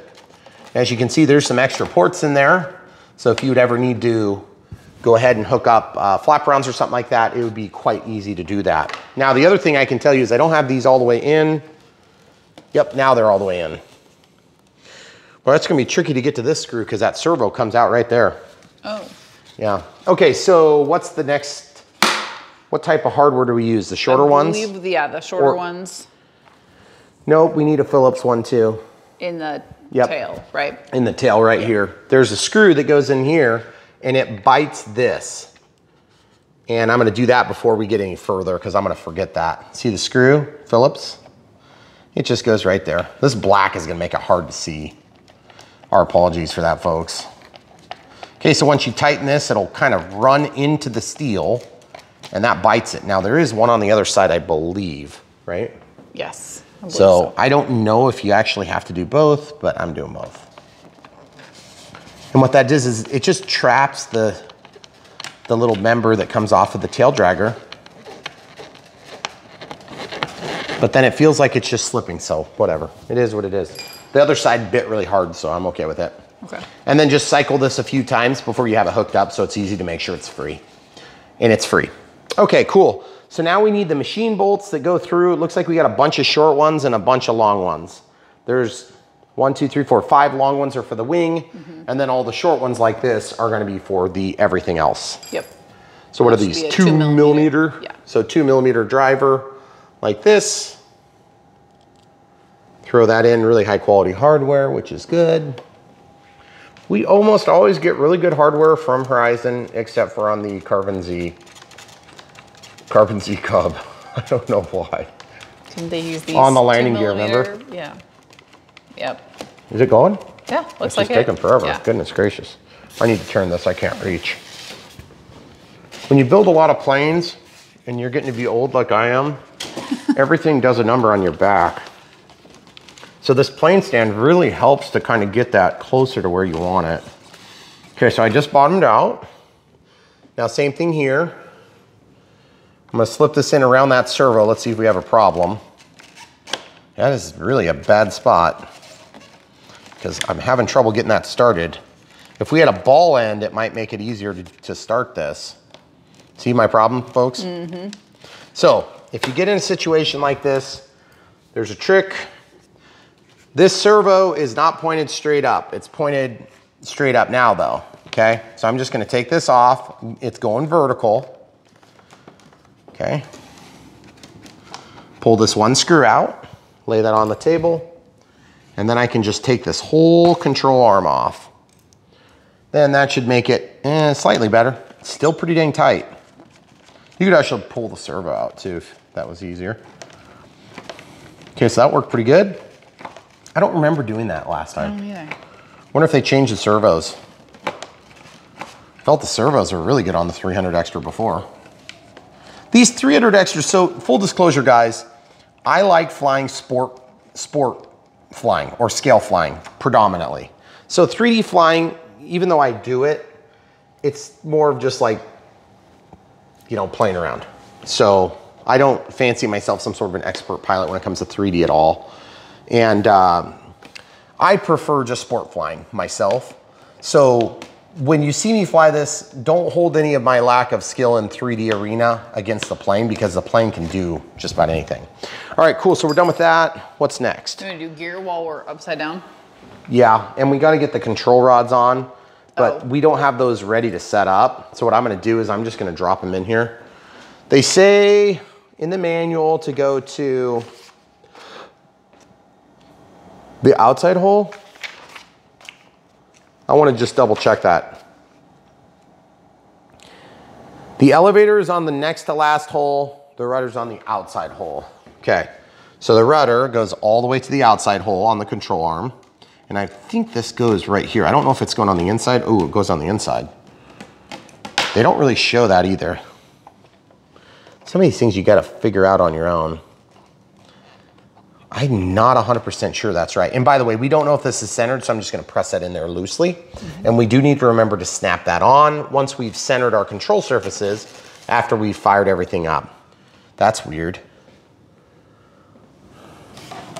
As you can see, there's some extra ports in there. So if you would ever need to go ahead and hook up uh, flap rounds or something like that, it would be quite easy to do that. Now, the other thing I can tell you is I don't have these all the way in. Yep, now they're all the way in. Well, that's gonna be tricky to get to this screw because that servo comes out right there. Oh. Yeah. Okay, so what's the next, what type of hardware do we use? The shorter ones? I believe, yeah, the shorter or, ones. Nope, we need a Phillips one too. In the yep. tail, right? In the tail right yep. here. There's a screw that goes in here and it bites this. And I'm gonna do that before we get any further because I'm gonna forget that. See the screw, Phillips? It just goes right there. This black is gonna make it hard to see. Our apologies for that, folks. Okay, so once you tighten this, it'll kind of run into the steel and that bites it. Now there is one on the other side, I believe, right? Yes. I so, so I don't know if you actually have to do both, but I'm doing both. And what that does is it just traps the, the little member that comes off of the tail dragger. But then it feels like it's just slipping, so whatever. It is what it is. The other side bit really hard, so I'm okay with it. Okay. And then just cycle this a few times before you have it hooked up so it's easy to make sure it's free. And it's free. Okay, cool. So now we need the machine bolts that go through. It looks like we got a bunch of short ones and a bunch of long ones. There's one, two, three, four, five long ones are for the wing. Mm-hmm. And then all the short ones like this are gonna be for the everything else. Yep. So what are these? Two millimeter. Yeah. So two millimeter driver like this. Throw that in really high quality hardware, which is good. We almost always get really good hardware from Horizon, except for on the Carbon Z, Carbon Z Cub. I don't know why. Didn't they use these on the landing gear, remember? Yeah. Yep. Is it going? Yeah, looks it's like just it. It's taking forever. Yeah. Goodness gracious. I need to turn this. I can't reach. When you build a lot of planes and you're getting to be old like I am, everything does a number on your back. So this plane stand really helps to kind of get that closer to where you want it. Okay, so I just bottomed out. Now same thing here. I'm gonna slip this in around that servo. Let's see if we have a problem. That is really a bad spot because I'm having trouble getting that started. If we had a ball end, it might make it easier to, to start this. See my problem, folks? Mm-hmm. So if you get in a situation like this, there's a trick. This servo is not pointed straight up. It's pointed straight up now though, okay? So I'm just gonna take this off. It's going vertical, okay? Pull this one screw out, lay that on the table, and then I can just take this whole control arm off. Then that should make it eh, slightly better. It's still pretty dang tight. You could actually pull the servo out too, if that was easier. Okay, so that worked pretty good. I don't remember doing that last time. I don't either. Wonder if they changed the servos. Felt the servos were really good on the three hundred Extra before. These three hundred Extras, so full disclosure guys, I like flying sport, sport flying or scale flying predominantly. So three D flying, even though I do it, it's more of just like, you know, playing around. So I don't fancy myself some sort of an expert pilot when it comes to three D at all. And uh, I prefer just sport flying myself. So when you see me fly this, don't hold any of my lack of skill in three D arena against the plane, because the plane can do just about anything. All right, cool, so we're done with that. What's next? We're gonna do gear while we're upside down? Yeah, and we gotta get the control rods on, but oh. we don't have those ready to set up. So what I'm gonna do is I'm just gonna drop them in here. They say in the manual to go to the outside hole. I want to just double check that. The elevator is on the next to last hole. The rudder's on the outside hole. Okay, so the rudder goes all the way to the outside hole on the control arm. And I think this goes right here. I don't know if it's going on the inside. Oh, it goes on the inside. They don't really show that either. Some of these things you got to figure out on your own. I'm not one hundred percent sure that's right. And by the way, we don't know if this is centered, so I'm just gonna press that in there loosely. Mm-hmm. And we do need to remember to snap that on once we've centered our control surfaces after we've fired everything up. That's weird.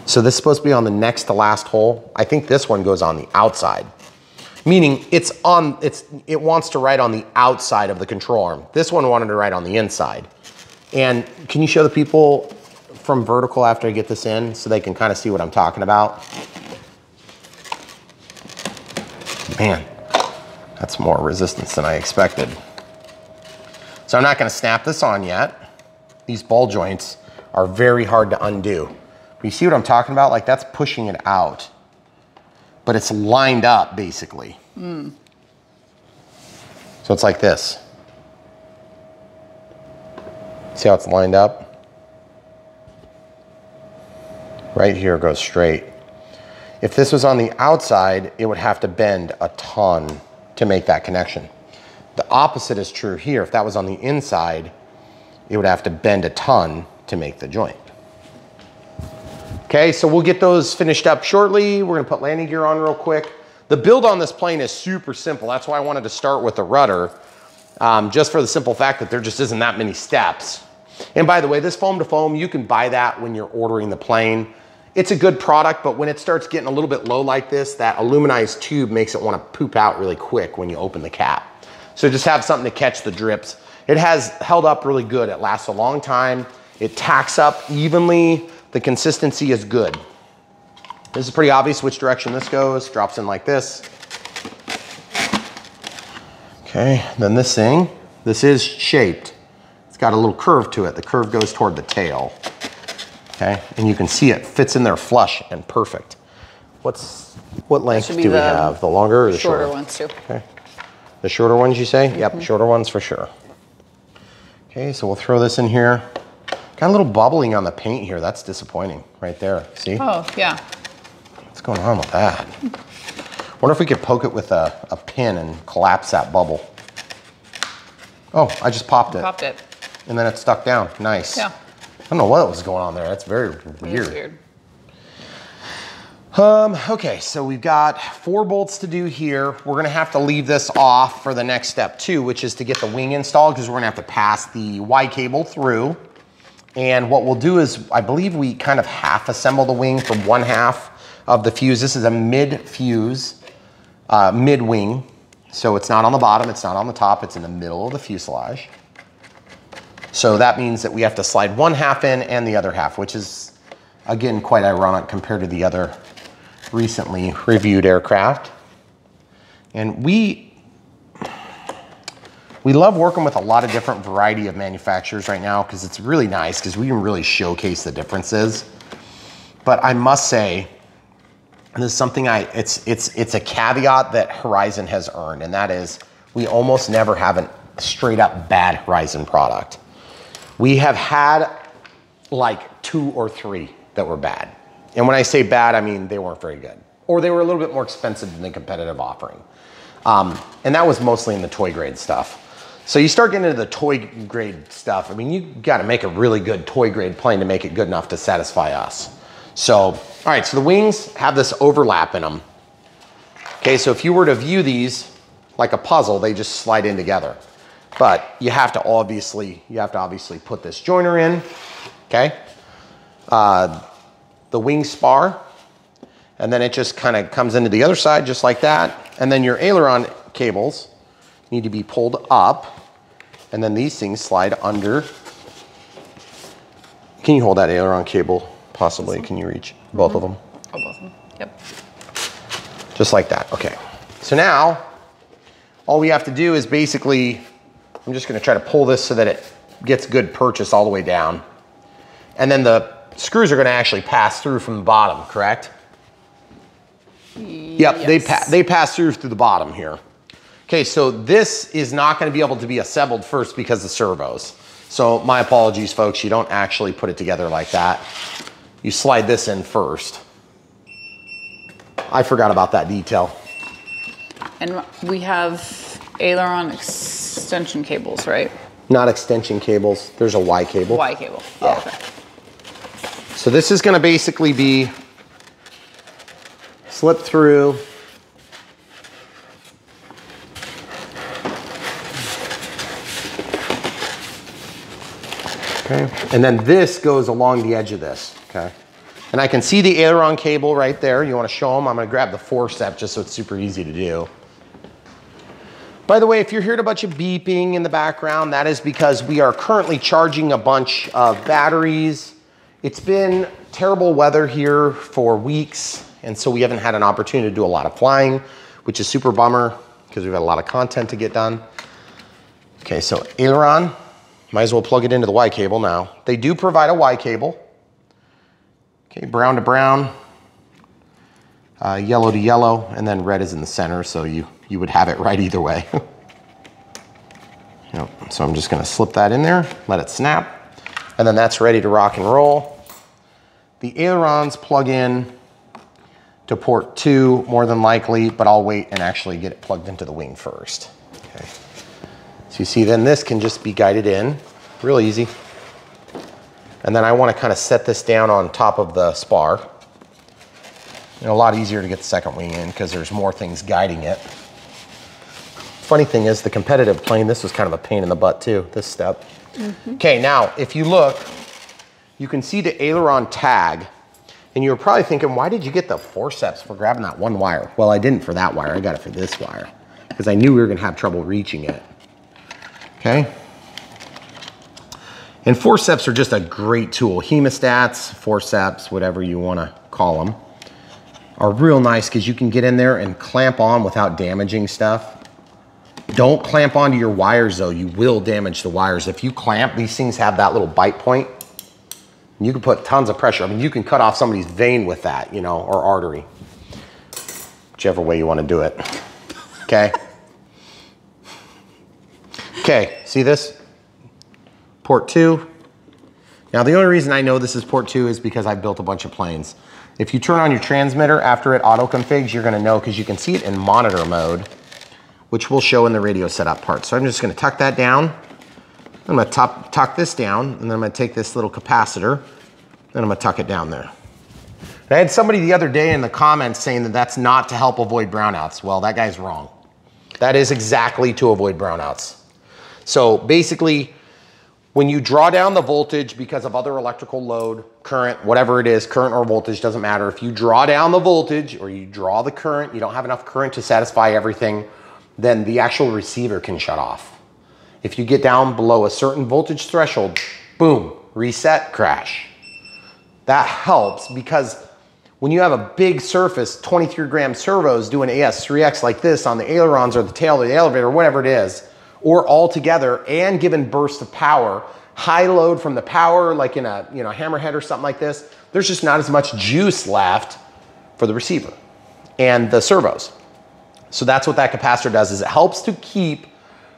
So this is supposed to be on the next to last hole. I think this one goes on the outside, meaning it's on, it's, it wants to ride on the outside of the control arm. This one wanted to ride on the inside. And can you show the people from vertical after I get this in so they can kind of see what I'm talking about? Man, that's more resistance than I expected. So I'm not gonna snap this on yet. These ball joints are very hard to undo. But you see what I'm talking about? Like, that's pushing it out, but it's lined up basically. Mm. So it's like this. See how it's lined up? Right here goes straight. If this was on the outside, it would have to bend a ton to make that connection. The opposite is true here. If that was on the inside, it would have to bend a ton to make the joint. Okay, so we'll get those finished up shortly. We're gonna put landing gear on real quick. The build on this plane is super simple. That's why I wanted to start with the rudder, um, just for the simple fact that there just isn't that many steps. And by the way, this foam to foam, you can buy that when you're ordering the plane. It's a good product, but when it starts getting a little bit low like this, that aluminized tube makes it want to poop out really quick when you open the cap. So just have something to catch the drips. It has held up really good. It lasts a long time. It tacks up evenly. The consistency is good. This is pretty obvious which direction this goes. Drops in like this. Okay, then this thing, this is shaped. Got a little curve to it. The curve goes toward the tail. okay? And you can see it fits in there flush and perfect. What's, what length do we have? The longer or the shorter? Shorter ones too. Okay. The shorter ones you say? Mm-hmm. Yep, shorter ones for sure. Okay, so we'll throw this in here. Got a little bubbling on the paint here. That's disappointing right there, see? Oh, yeah. What's going on with that? Wonder if we could poke it with a, a pin and collapse that bubble. Oh, I just popped it. Popped it. And then it stuck down, nice. Yeah. I don't know what was going on there. That's very weird. It weird. Um, okay, so we've got four bolts to do here. We're gonna have to leave this off for the next step too, which is to get the wing installed, because we're gonna have to pass the Y cable through. And what we'll do is, I believe we kind of half assemble the wing from one half of the fuse. This is a mid fuse, uh, mid wing. So it's not on the bottom, it's not on the top, it's in the middle of the fuselage. So that means that we have to slide one half in and the other half, which is, again, quite ironic compared to the other recently reviewed aircraft. And we we love working with a lot of different variety of manufacturers right now, because it's really nice, because we can really showcase the differences. But I must say, and this is something I it's it's it's a caveat that Horizon has earned, and that is we almost never have a straight up bad Horizon product. We have had like two or three that were bad. And when I say bad, I mean they weren't very good, or they were a little bit more expensive than the competitive offering. Um, and that was mostly in the toy grade stuff. So you start getting into the toy grade stuff. I mean, you gotta make a really good toy grade plane to make it good enough to satisfy us. So, all right, so the wings have this overlap in them. Okay, so if you were to view these like a puzzle, they just slide in together. But you have to obviously, you have to obviously put this joiner in, okay? Uh, the wing spar, and then it just kind of comes into the other side just like that. And then your aileron cables need to be pulled up, and then these things slide under. Can you hold that aileron cable possibly? Awesome. Can you reach both mm-hmm. of them? Oh, both of them, yep. Just like that, okay. So now, all we have to do is basically, I'm just gonna try to pull this so that it gets good purchase all the way down. And then the screws are going to actually pass through from the bottom, correct? Yes. Yep, they, pa they pass through through the bottom here. Okay, so this is not going to be able to be assembled first because the servos. So my apologies, folks, you don't actually put it together like that. You slide this in first. I forgot about that detail. And we have aileron extension cables, right? Not extension cables. There's a Y cable. Y cable. Yeah. Oh, okay. So this is gonna basically be slip through. Okay, and then this goes along the edge of this, okay? And I can see the aileron cable right there. You wanna show them? I'm gonna grab the forcep just so it's super easy to do. By the way, if you're hearing a bunch of beeping in the background, that is because we are currently charging a bunch of batteries. It's been terrible weather here for weeks, and so we haven't had an opportunity to do a lot of flying, which is super bummer because we've got a lot of content to get done. Okay, so aileron, might as well plug it into the Y cable now. They do provide a Y cable. Okay, brown to brown, uh, yellow to yellow, and then red is in the center, so you, you would have it right either way. Yep, so I'm just gonna slip that in there, let it snap. And then that's ready to rock and roll. The ailerons plug in to port two more than likely, but I'll wait and actually get it plugged into the wing first. Okay. So you see then this can just be guided in, real easy. And then I wanna kinda set this down on top of the spar. And a lot easier to get the second wing in because there's more things guiding it. Funny thing is the competitive plane, this was kind of a pain in the butt too, this step. Mm-hmm. Okay, now if you look, you can see the aileron tag, and you're probably thinking, why did you get the forceps for grabbing that one wire? Well, I didn't for that wire, I got it for this wire, because I knew we were gonna have trouble reaching it, okay? And forceps are just a great tool. Hemostats, forceps, whatever you wanna call them, are real nice because you can get in there and clamp on without damaging stuff. Don't clamp onto your wires though. You will damage the wires. If you clamp, these things have that little bite point. And you can put tons of pressure. I mean, you can cut off somebody's vein with that, you know, or artery, whichever way you want to do it. Okay. Okay, see this? Port two. Now, the only reason I know this is port two is because I built a bunch of planes. If you turn on your transmitter after it auto configs, you're gonna know because you can see it in monitor mode, which will show in the radio setup part. So I'm just gonna tuck that down. I'm gonna tuck, tuck this down, and then I'm gonna take this little capacitor, and I'm gonna tuck it down there. And I had somebody the other day in the comments saying that that's not to help avoid brownouts. Well, that guy's wrong. That is exactly to avoid brownouts. So basically, when you draw down the voltage because of other electrical load, current, whatever it is, current or voltage, doesn't matter. If you draw down the voltage or you draw the current, you don't have enough current to satisfy everything, then the actual receiver can shut off. If you get down below a certain voltage threshold, boom, reset, crash. That helps because when you have a big surface, twenty-three gram servos doing A S three X like this on the ailerons or the tail of the elevator, whatever it is, or all together and given bursts of power, high load from the power, like in a you know hammerhead or something like this, there's just not as much juice left for the receiver and the servos. So that's what that capacitor does, is it helps to keep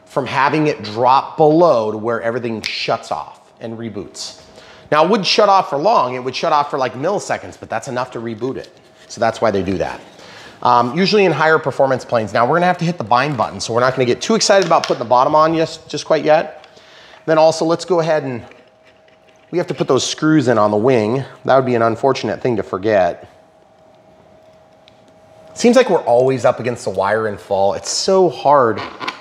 from having it drop below to where everything shuts off and reboots. Now it wouldn't shut off for long, it would shut off for like milliseconds, but that's enough to reboot it. So that's why they do that. Um, usually in higher performance planes. Now we're gonna have to hit the bind button, so we're not gonna get too excited about putting the bottom on just, just quite yet. Then also let's go ahead and, we have to put those screws in on the wing. That would be an unfortunate thing to forget. Seems like we're always up against the wire in fall. It's so hard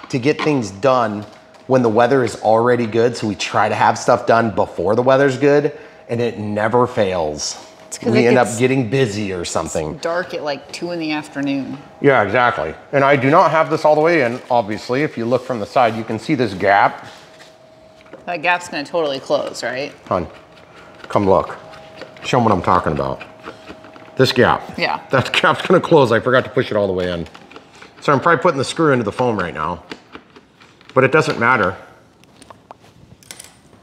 to get things done when the weather is already good, so we try to have stuff done before the weather's good, and it never fails. We end up getting busy or something. It's dark at like two in the afternoon. Yeah, exactly. And I do not have this all the way in, obviously. If you look from the side, you can see this gap. That gap's gonna totally close, right? Hon, come look. Show them what I'm talking about. This gap. Yeah. That gap's gonna close. I forgot to push it all the way in. So I'm probably putting the screw into the foam right now, but it doesn't matter.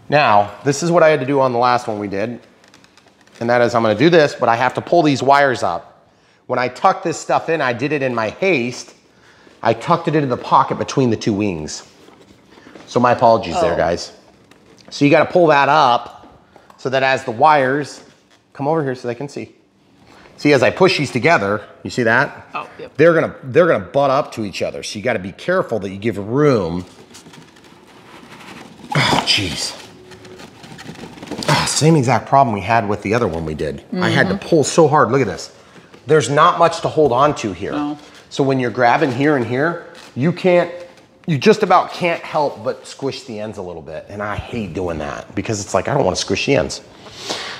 Now, this is what I had to do on the last one we did. And that is, I'm gonna do this, but I have to pull these wires up. When I tuck this stuff in, I did it in my haste. I tucked it into the pocket between the two wings. So my apologies oh. there, guys. So you gotta pull that up so that as the wires, come over here so they can see. See, as I push these together, you see that? Oh, yep. They're gonna, they're gonna butt up to each other. So you gotta be careful that you give room. Oh, jeez. Same exact problem we had with the other one we did. Mm-hmm. I had to pull so hard. Look at this. There's not much to hold on to here. No. So when you're grabbing here and here, you can't, you just about can't help but squish the ends a little bit. And I hate doing that because it's like, I don't want to squish the ends.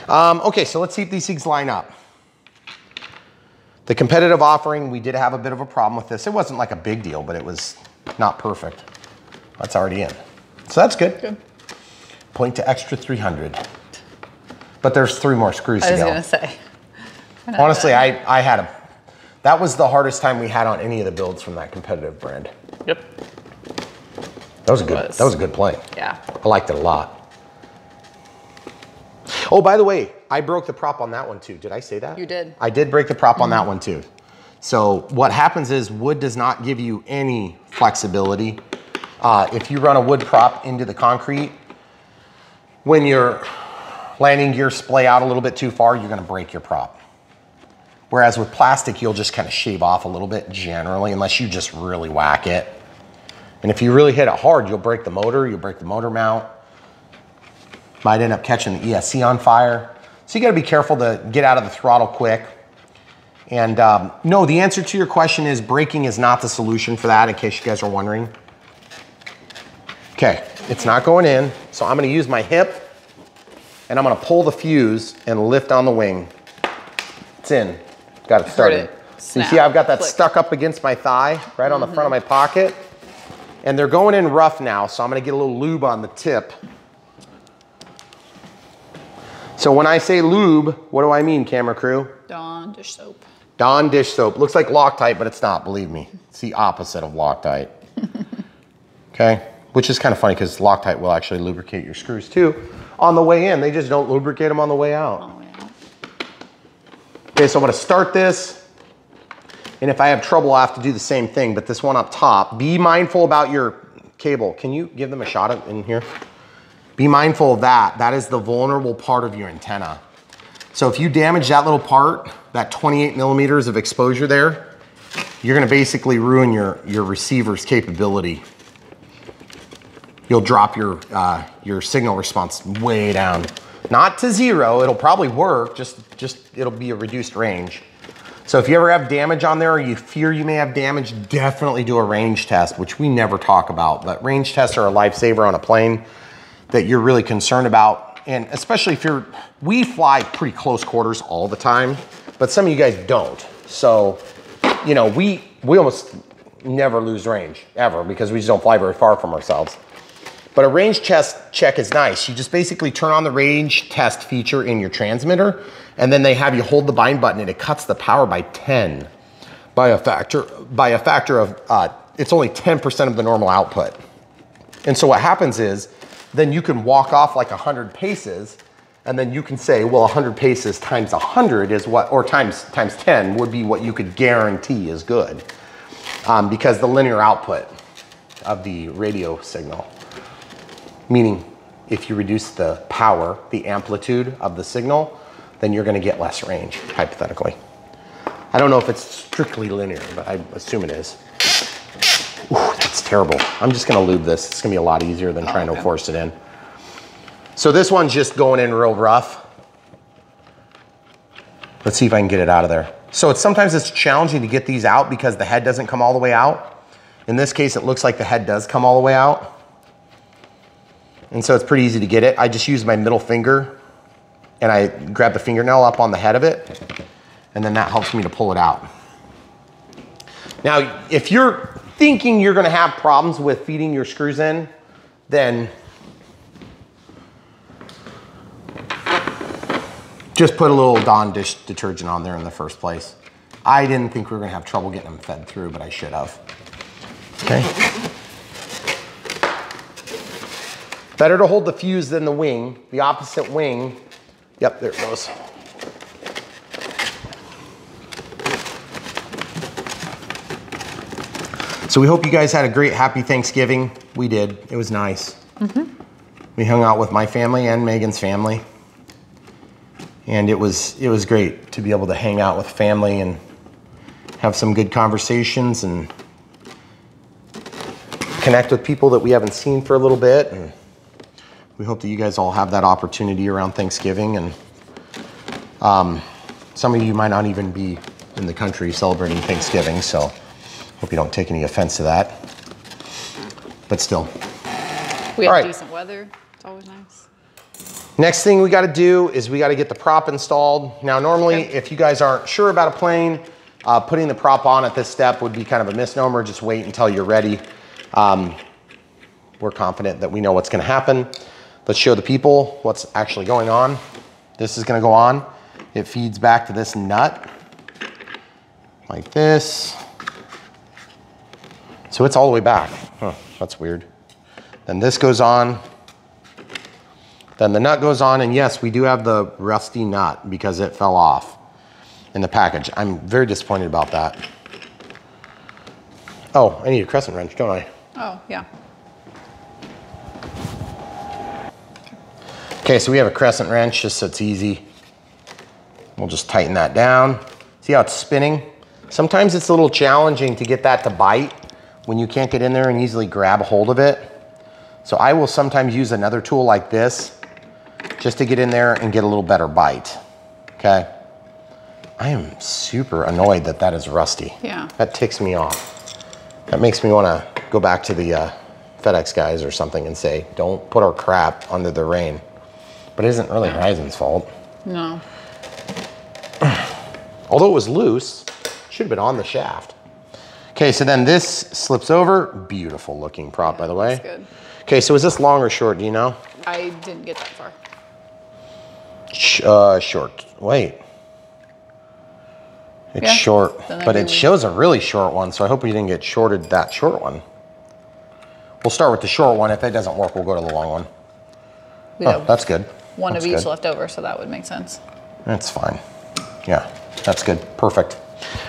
Um, okay, so let's see if these things line up. The competitive offering, we did have a bit of a problem with this. It wasn't like a big deal, but it was not perfect. That's already in. So that's good. Good. Point to extra three hundred. But there's three more screws to go. I was gonna say. Honestly, I, I had a, that was the hardest time we had on any of the builds from that competitive brand. Yep. That was a good, that was a good plane. Yeah. I liked it a lot. Oh, by the way, I broke the prop on that one too. Did I say that? You did. I did break the prop mm-hmm. on that one too. So what happens is wood does not give you any flexibility. Uh, if you run a wood prop into the concrete, when you're, landing gear splay out a little bit too far, you're gonna break your prop. Whereas with plastic, you'll just kind of shave off a little bit generally, unless you just really whack it. And if you really hit it hard, you'll break the motor, you'll break the motor mount. Might end up catching the E S C on fire. So you gotta be careful to get out of the throttle quick. And um, no, the answer to your question is braking is not the solution for that, in case you guys are wondering. Okay, it's not going in, so I'm gonna use my hip and I'm gonna pull the fuse and lift on the wing. It's in, got it started. It. You see, I've got that Click. stuck up against my thigh, right mm-hmm. on the front of my pocket. And they're going in rough now, so I'm gonna get a little lube on the tip. So when I say lube, what do I mean, camera crew? Dawn dish soap. Dawn dish soap, looks like Loctite, but it's not, believe me. It's the opposite of Loctite. Okay, which is kind of funny because Loctite will actually lubricate your screws too. On the way in, they just don't lubricate them on the way out. Oh, yeah. Okay, so I'm gonna start this. And if I have trouble, I'll have to do the same thing, but this one up top, be mindful about your cable. Can you give them a shot in here? Be mindful of that. That is the vulnerable part of your antenna. So if you damage that little part, that twenty-eight millimeters of exposure there, you're gonna basically ruin your, your receiver's capability. You'll drop your, uh, your signal response way down. Not to zero, it'll probably work, just, just it'll be a reduced range. So if you ever have damage on there or you fear you may have damage, definitely do a range test, which we never talk about, but range tests are a lifesaver on a plane that you're really concerned about. And especially if you're, we fly pretty close quarters all the time, but some of you guys don't. So, you know, we, we almost never lose range ever because we just don't fly very far from ourselves. But a range test check is nice. You just basically turn on the range test feature in your transmitter, and then they have you hold the bind button and it cuts the power by ten, by a factor, by a factor of, uh, it's only ten percent of the normal output. And so what happens is, then you can walk off like one hundred paces, and then you can say, well, one hundred paces times one hundred is what, or times, times ten would be what you could guarantee is good, um, because the linear output of the radio signal. Meaning, if you reduce the power, the amplitude of the signal, then you're gonna get less range, hypothetically. I don't know if it's strictly linear, but I assume it is. Ooh, that's terrible. I'm just gonna lube this. It's gonna be a lot easier than oh, trying okay. to force it in. So this one's just going in real rough. Let's see if I can get it out of there. So it's, sometimes it's challenging to get these out because the head doesn't come all the way out. In this case, it looks like the head does come all the way out. And so it's pretty easy to get it. I just use my middle finger and I grab the fingernail up on the head of it, and then that helps me to pull it out. Now, if you're thinking you're gonna have problems with feeding your screws in, then just put a little Dawn dish detergent on there in the first place. I didn't think we were gonna have trouble getting them fed through, but I should have. Okay. Better to hold the fuse than the wing. The opposite wing, yep, there it goes. So we hope you guys had a great, happy Thanksgiving. We did, it was nice. Mm-hmm. We hung out with my family and Megan's family. And it was, it was great to be able to hang out with family and have some good conversations and connect with people that we haven't seen for a little bit. And we hope that you guys all have that opportunity around Thanksgiving, and um, some of you might not even be in the country celebrating Thanksgiving, so hope you don't take any offense to that, but still. We have decent weather, it's always nice. Next thing we gotta do is we gotta get the prop installed. Now normally, okay. if you guys aren't sure about a plane, uh, putting the prop on at this step would be kind of a misnomer, just wait until you're ready. Um, we're confident that we know what's gonna happen. Let's show the people what's actually going on. This is gonna go on. It feeds back to this nut, like this. So it's all the way back. Huh, that's weird. Then this goes on. Then the nut goes on, and yes, we do have the rusty nut because it fell off in the package. I'm very disappointed about that. Oh, I need a crescent wrench, don't I? Oh, yeah. Okay, so we have a crescent wrench just so it's easy. We'll just tighten that down. See how it's spinning? Sometimes it's a little challenging to get that to bite when you can't get in there and easily grab a hold of it. So I will sometimes use another tool like this just to get in there and get a little better bite, okay? I am super annoyed that that is rusty. Yeah. That ticks me off. That makes me wanna go back to the uh, FedEx guys or something and say, don't put our crap under the rain. But it isn't really Horizon's fault. No. Although it was loose, should have been on the shaft. Okay, so then this slips over. Beautiful looking prop, yeah, by the way. That's good. Okay, so is this long or short, do you know? I didn't get that far. Sh uh, short, wait. It's yeah, short, but it shows a really short one, so I hope we didn't get shorted that short one. We'll start with the short one. If it doesn't work, we'll go to the long one. We oh, that's good. One that's of each good. left over, so that would make sense. That's fine. Yeah, that's good. Perfect.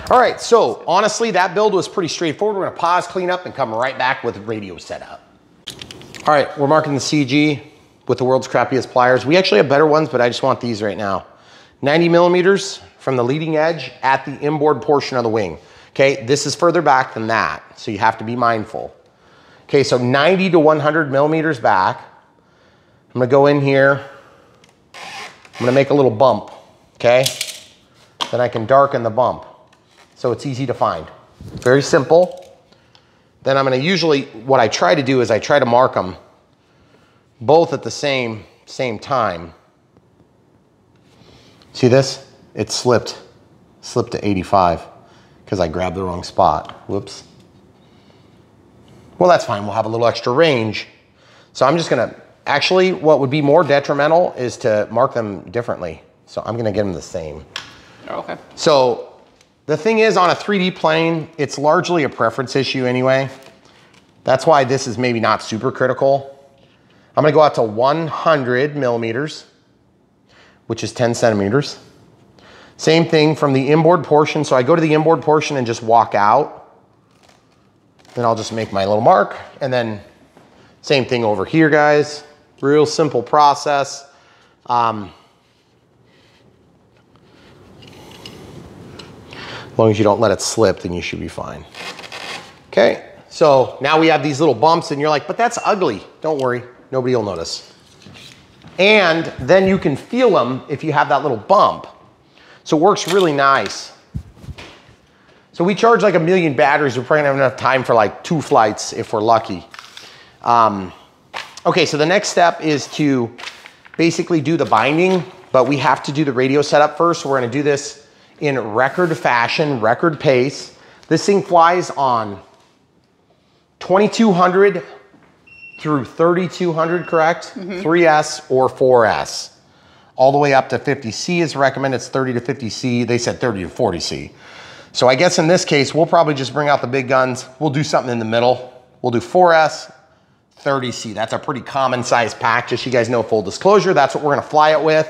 All right, so honestly, that build was pretty straightforward. We're gonna pause, clean up, and come right back with radio setup. All right, we're marking the C G with the world's crappiest pliers. We actually have better ones, but I just want these right now. ninety millimeters from the leading edge at the inboard portion of the wing. Okay, this is further back than that, so you have to be mindful. Okay, so ninety to one hundred millimeters back. I'm gonna go in here. I'm gonna make a little bump, okay? Then I can darken the bump. So it's easy to find. Very simple. Then I'm gonna usually, what I try to do is I try to mark them both at the same, same time. See this? It slipped, slipped to eighty-five because I grabbed the wrong spot. Whoops. Well, that's fine. We'll have a little extra range. So I'm just gonna, actually what would be more detrimental is to mark them differently. So I'm gonna get them the same. Okay. So the thing is, on a three D plane, it's largely a preference issue anyway. That's why this is maybe not super critical. I'm gonna go out to one hundred millimeters, which is ten centimeters. Same thing from the inboard portion. So I go to the inboard portion and just walk out. Then I'll just make my little mark. And then same thing over here, guys. Real simple process. Um, As long as you don't let it slip, then you should be fine. Okay, so now we have these little bumps and you're like, but that's ugly. Don't worry, nobody will notice. And then you can feel them if you have that little bump. So it works really nice. So we charge like a million batteries. We're probably gonna have enough time for like two flights if we're lucky. Um, okay, so the next step is to basically do the binding, but we have to do the radio setup first. So we're gonna do this in record fashion, record pace. This thing flies on twenty-two hundred through thirty-two hundred, correct? Mm-hmm. three S or four S. All the way up to fifty C is recommended. It's thirty to fifty C. They said thirty to forty C. So I guess in this case, we'll probably just bring out the big guns. We'll do something in the middle. We'll do four S, thirty C. That's a pretty common size pack. Just so you guys know, full disclosure, that's what we're gonna fly it with,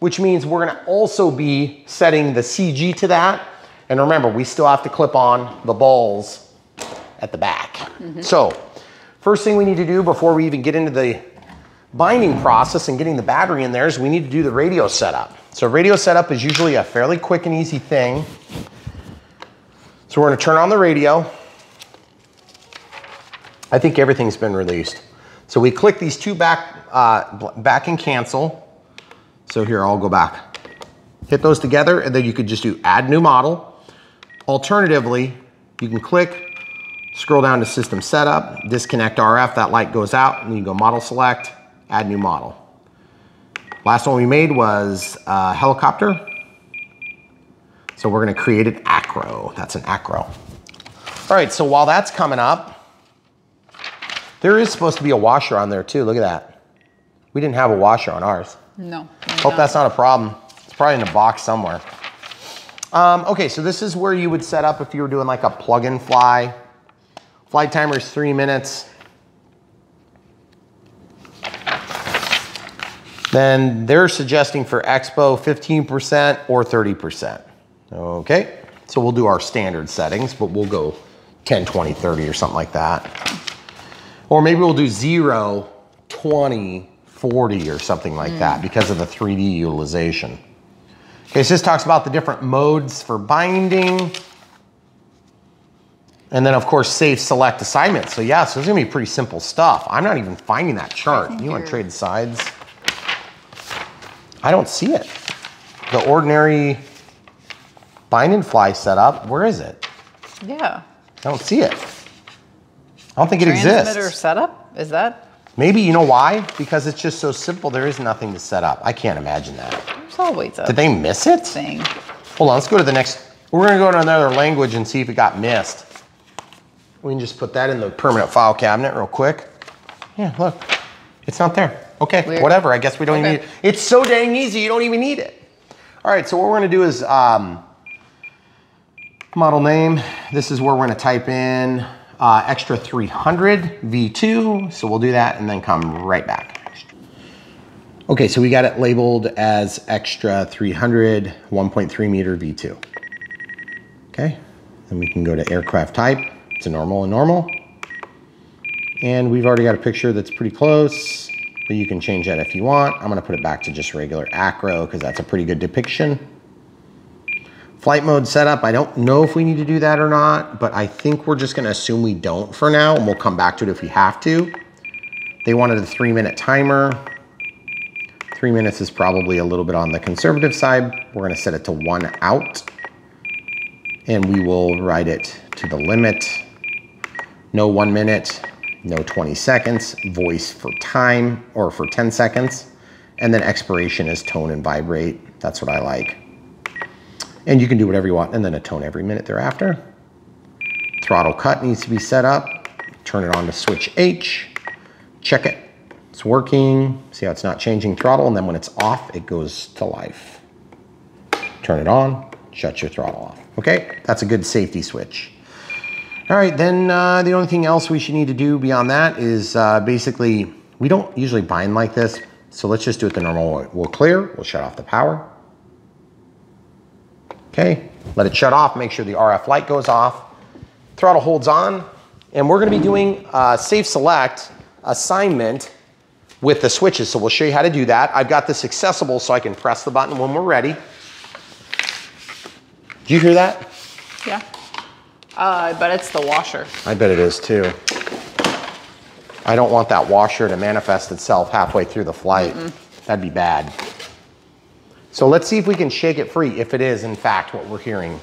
which means we're gonna also be setting the C G to that. And remember, we still have to clip on the balls at the back. Mm-hmm. So first thing we need to do before we even get into the binding process and getting the battery in there is we need to do the radio setup. So radio setup is usually a fairly quick and easy thing. So we're gonna turn on the radio. I think everything's been released. So we click these two back, uh, back and cancel. So here, I'll go back. Hit those together, and then you could just do add new model. Alternatively, you can click, scroll down to system setup, disconnect R F, that light goes out, and then you go model select, add new model. Last one we made was uh, helicopter. So we're gonna create an acro, that's an acro. All right, so while that's coming up, there is supposed to be a washer on there too, look at that. We didn't have a washer on ours. No. Hope not. That's not a problem. It's probably in a box somewhere. Um, okay, so this is where you would set up if you were doing like a plug and fly. Flight timer is three minutes. Then they're suggesting for Expo fifteen percent or thirty percent. Okay, so we'll do our standard settings, but we'll go ten, twenty, thirty or something like that. Or maybe we'll do zero, twenty, forty or something like mm. that because of the three D utilization. Okay, so this talks about the different modes for binding. And then of course, safe select assignment. So yeah, so it's gonna be pretty simple stuff. I'm not even finding that chart. You wanna trade sides? I don't see it. The ordinary bind and fly setup, where is it? Yeah. I don't see it. I don't think it exists. Transmitter setup, is that? Maybe, you know why? Because it's just so simple, there is nothing to set up. I can't imagine that. There's always a Did they miss it? Thing. Hold on, let's go to the next. We're gonna go to another language and see if it got missed. We can just put that in the permanent file cabinet real quick. Yeah, look, it's not there. Okay, Weird. whatever, I guess we don't okay. even need it. It's so dang easy, you don't even need it. All right, so what we're gonna do is um, model name. This is where we're gonna type in uh, Extra three hundred, V two, so we'll do that and then come right back. Okay, so we got it labeled as Extra three hundred, one point three meter V two. Okay, then we can go to aircraft type, to normal and normal. And we've already got a picture that's pretty close, but you can change that if you want. I'm gonna put it back to just regular acro because that's a pretty good depiction. Flight mode setup, I don't know if we need to do that or not, but I think we're just gonna assume we don't for now, and we'll come back to it if we have to. They wanted a three minute timer. Three minutes is probably a little bit on the conservative side. We're gonna set it to one out, and we will ride it to the limit. No one minute. No twenty seconds, voice for time or for ten seconds, and then expiration is tone and vibrate. That's what I like. And you can do whatever you want, and then a tone every minute thereafter. Throttle cut needs to be set up. Turn it on to switch H, check it. It's working. See how it's not changing throttle, and then when it's off, it goes to life. Turn it on, shut your throttle off. Okay, that's a good safety switch. All right, then uh, the only thing else we should need to do beyond that is uh, basically, we don't usually bind like this, so let's just do it the normal way. We'll clear, we'll shut off the power. Okay, let it shut off, make sure the R F light goes off. Throttle holds on, and we're gonna be doing a Safe Select assignment with the switches, so we'll show you how to do that. I've got this accessible so I can press the button when we're ready. Do you hear that? Yeah. Uh, I bet it's the washer. I bet it is too. I don't want that washer to manifest itself halfway through the flight. Mm-mm. That'd be bad. So let's see if we can shake it free, if it is in fact what we're hearing.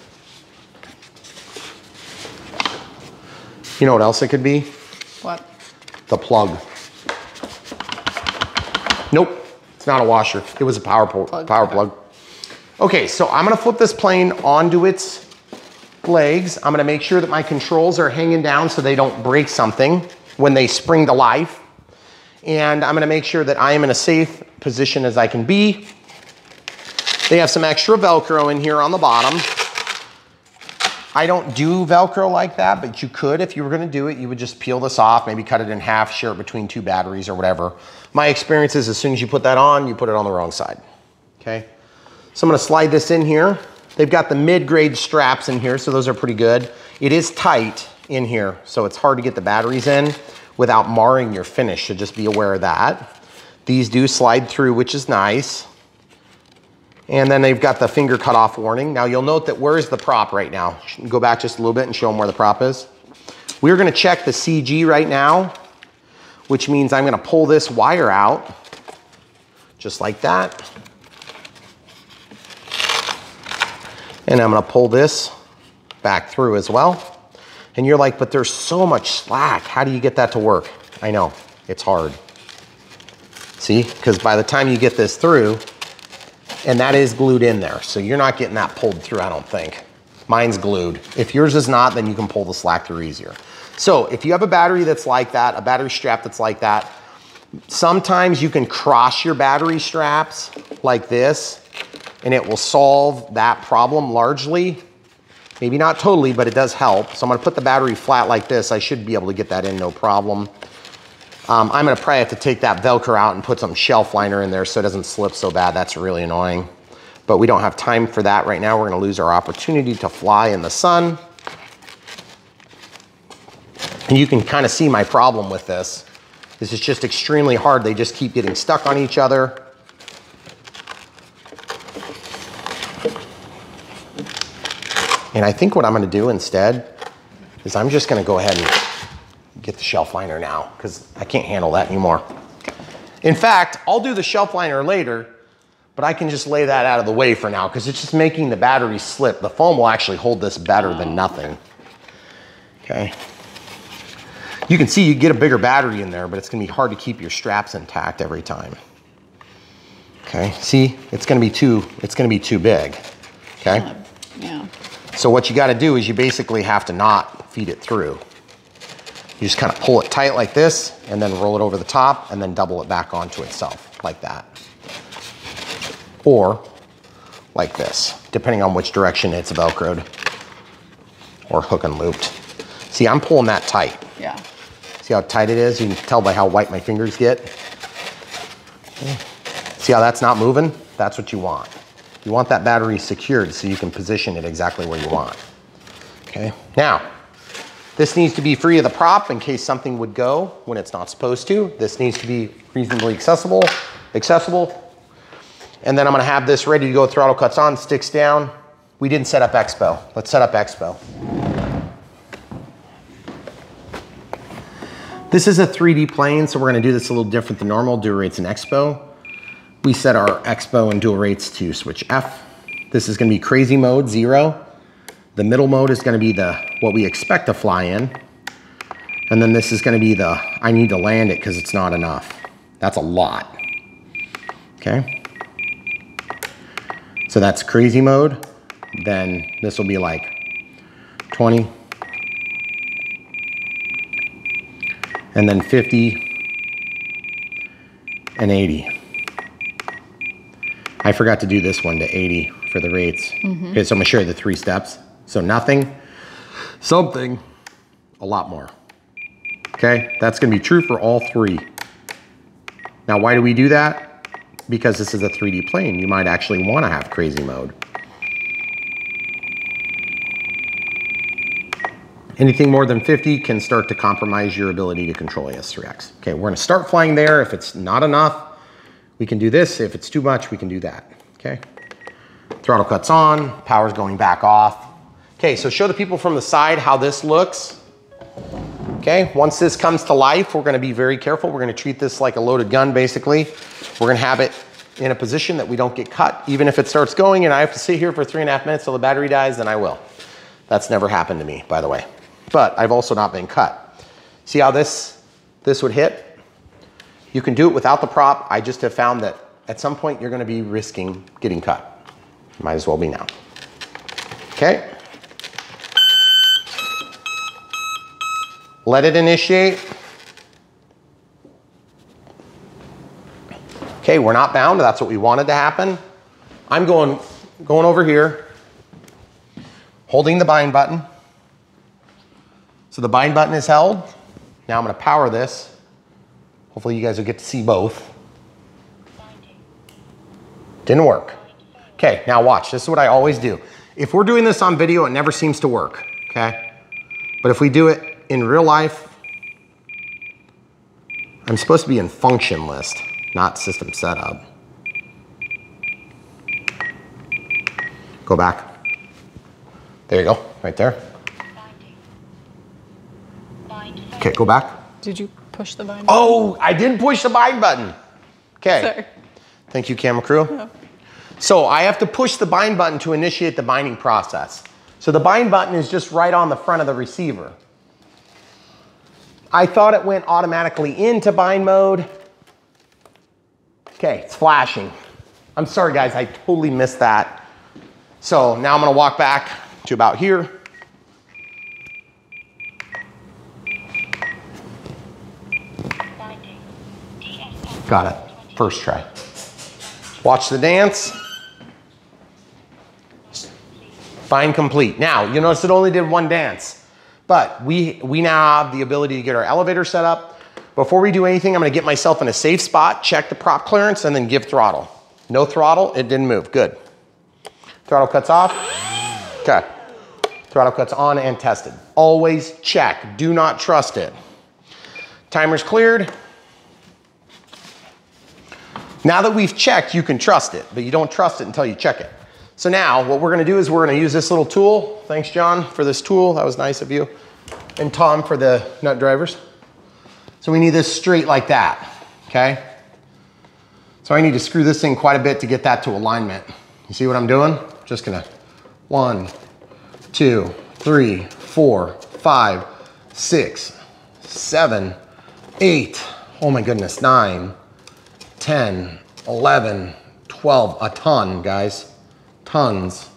You know what else it could be? What? The plug. Nope, it's not a washer. It was a power, plug. power okay. plug. Okay, so I'm gonna flip this plane onto its legs. I'm gonna make sure that my controls are hanging down so they don't break something when they spring to life. And I'm gonna make sure that I am in a safe position as I can be. They have some extra Velcro in here on the bottom. I don't do Velcro like that, but you could, if you were gonna do it, you would just peel this off, maybe cut it in half, share it between two batteries or whatever. My experience is as soon as you put that on, you put it on the wrong side, okay? So I'm gonna slide this in here. They've got the mid-grade straps in here, so those are pretty good. It is tight in here, so it's hard to get the batteries in without marring your finish, so just be aware of that. These do slide through, which is nice. And then they've got the finger cutoff warning. Now you'll note that where is the prop right now? Go back just a little bit and show them where the prop is. We're gonna check the C G right now, which means I'm gonna pull this wire out, just like that. And I'm gonna pull this back through as well. And you're like, but there's so much slack. How do you get that to work? I know, it's hard. See, because by the time you get this through, and that is glued in there, so you're not getting that pulled through, I don't think. Mine's glued. If yours is not, then you can pull the slack through easier. So if you have a battery that's like that, a battery strap that's like that, sometimes you can cross your battery straps like this, and it will solve that problem largely. Maybe not totally, but it does help. So I'm gonna put the battery flat like this. I should be able to get that in, no problem. Um, I'm gonna probably have to take that Velcro out and put some shelf liner in there so it doesn't slip so bad. That's really annoying. But we don't have time for that right now. We're gonna lose our opportunity to fly in the sun. And you can kind of see my problem with this. This is just extremely hard. They just keep getting stuck on each other. And I think what I'm gonna do instead is I'm just gonna go ahead and get the shelf liner now because I can't handle that anymore. In fact, I'll do the shelf liner later, but I can just lay that out of the way for now because it's just making the battery slip. The foam will actually hold this better than nothing. Okay. You can see you get a bigger battery in there, but it's gonna be hard to keep your straps intact every time. Okay, see, it's gonna be too, it's gonna be too big, okay? Yeah. So what you gotta do is you basically have to not feed it through. You just kind of pull it tight like this and then roll it over the top and then double it back onto itself like that. Or like this, depending on which direction it's Velcroed or hook and looped. See, I'm pulling that tight. Yeah. See how tight it is? You can tell by how white my fingers get. See how that's not moving? That's what you want. You want that battery secured so you can position it exactly where you want. Okay, now, this needs to be free of the prop in case something would go when it's not supposed to. This needs to be reasonably accessible, accessible. And then I'm gonna have this ready to go, throttle cuts on, sticks down. We didn't set up Expo. Let's set up Expo. This is a three D plane, so we're gonna do this a little different than normal, dual rates and Expo. We set our Expo and dual rates to switch F. This is gonna be crazy mode, zero. The middle mode is gonna be the what we expect to fly in. And then this is gonna be the, I need to land it because it's not enough. That's a lot, okay? So that's crazy mode. Then this will be like twenty. And then fifty and eighty. I forgot to do this one to eighty for the rates. Mm-hmm. Okay, so I'm gonna show you the three steps. So nothing, something, a lot more. Okay, that's gonna be true for all three. Now, why do we do that? Because this is a three D plane. You might actually wanna have crazy mode. Anything more than fifty can start to compromise your ability to control A S three X. Okay, we're gonna start flying there. If it's not enough, we can do this. If it's too much, we can do that, okay? Throttle cuts on, power's going back off. Okay, so show the people from the side how this looks. Okay, once this comes to life, we're gonna be very careful. We're gonna treat this like a loaded gun, basically. We're gonna have it in a position that we don't get cut. Even if it starts going and I have to sit here for three and a half minutes till the battery dies, then I will. That's never happened to me, by the way. But I've also not been cut. See how this, this would hit? You can do it without the prop. I just have found that at some point you're gonna be risking getting cut. Might as well be now. Okay. Let it initiate. Okay, we're not bound. That's what we wanted to happen. I'm going, going over here, holding the bind button. So the bind button is held. Now I'm gonna power this. Hopefully you guys will get to see both. Didn't work. Okay, now watch, this is what I always do. If we're doing this on video, it never seems to work, okay? But if we do it in real life, I'm supposed to be in function list, not system setup. Go back. There you go, right there. Okay, go back. Did you? Push the bind button. Oh, I didn't push the bind button. Okay. Sorry. Thank you, camera crew. No. So I have to push the bind button to initiate the binding process. So the bind button is just right on the front of the receiver. I thought it went automatically into bind mode. Okay, it's flashing. I'm sorry guys, I totally missed that. So now I'm gonna walk back to about here. Got it, first try. Watch the dance. Bind complete. Now, you notice it only did one dance, but we, we now have the ability to get our elevator set up. Before we do anything, I'm gonna get myself in a safe spot, check the prop clearance, and then give throttle. No throttle, it didn't move, good. Throttle cuts off, okay. Throttle cuts on and tested. Always check, do not trust it. Timer's cleared. Now that we've checked, you can trust it, but you don't trust it until you check it. So now what we're gonna do is we're gonna use this little tool. Thanks, John, for this tool. That was nice of you. And Tom for the nut drivers. So we need this straight like that, okay? So I need to screw this thing quite a bit to get that to alignment. You see what I'm doing? Just gonna one, two, three, four, five, six, seven, eight, oh my goodness, nine, ten, eleven, twelve, a ton, guys, tons.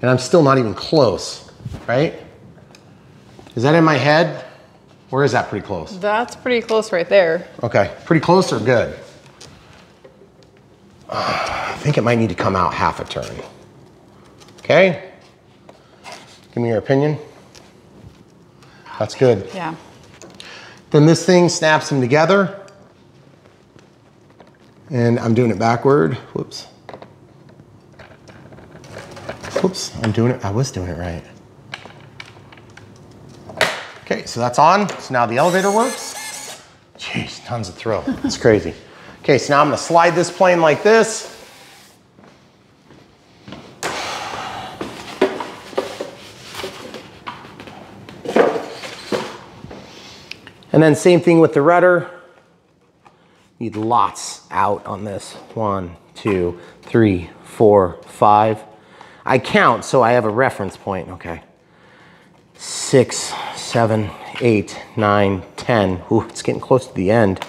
And I'm still not even close, right? Is that in my head? Or is that pretty close? That's pretty close right there. Okay, pretty close or good? Uh, I think it might need to come out half a turn. Okay, give me your opinion. That's good. Yeah. Then this thing snaps them together. And I'm doing it backward. Whoops. Whoops, I'm doing it, I was doing it right. Okay, so that's on. So now the elevator works. Jeez, tons of thrill. It's crazy. Okay, so now I'm gonna slide this plane like this. And then same thing with the rudder. Need lots out on this. One, two, three, four, five. I count, so I have a reference point. Okay. Six, seven, eight, nine, ten. Ooh, it's getting close to the end.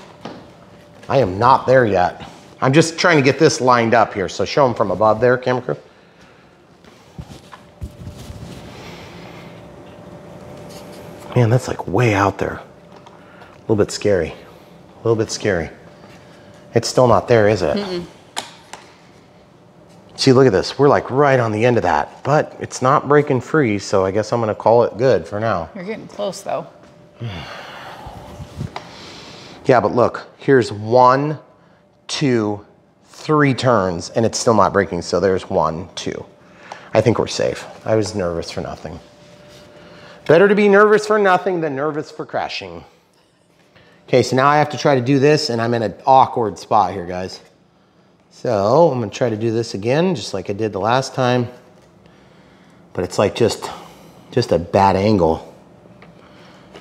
I am not there yet. I'm just trying to get this lined up here. So show them from above there, camera crew. Man, that's like way out there. A little bit scary. A little bit scary. It's still not there, is it? Mm-mm. See, look at this. We're like right on the end of that, but it's not breaking free, so I guess I'm gonna call it good for now. You're getting close though. Yeah, but look, here's one, two, three turns, and it's still not breaking, so there's one, two. I think we're safe. I was nervous for nothing. Better to be nervous for nothing than nervous for crashing. Okay, so now I have to try to do this, and I'm in an awkward spot here, guys. So I'm gonna try to do this again, just like I did the last time, but it's like just, just a bad angle.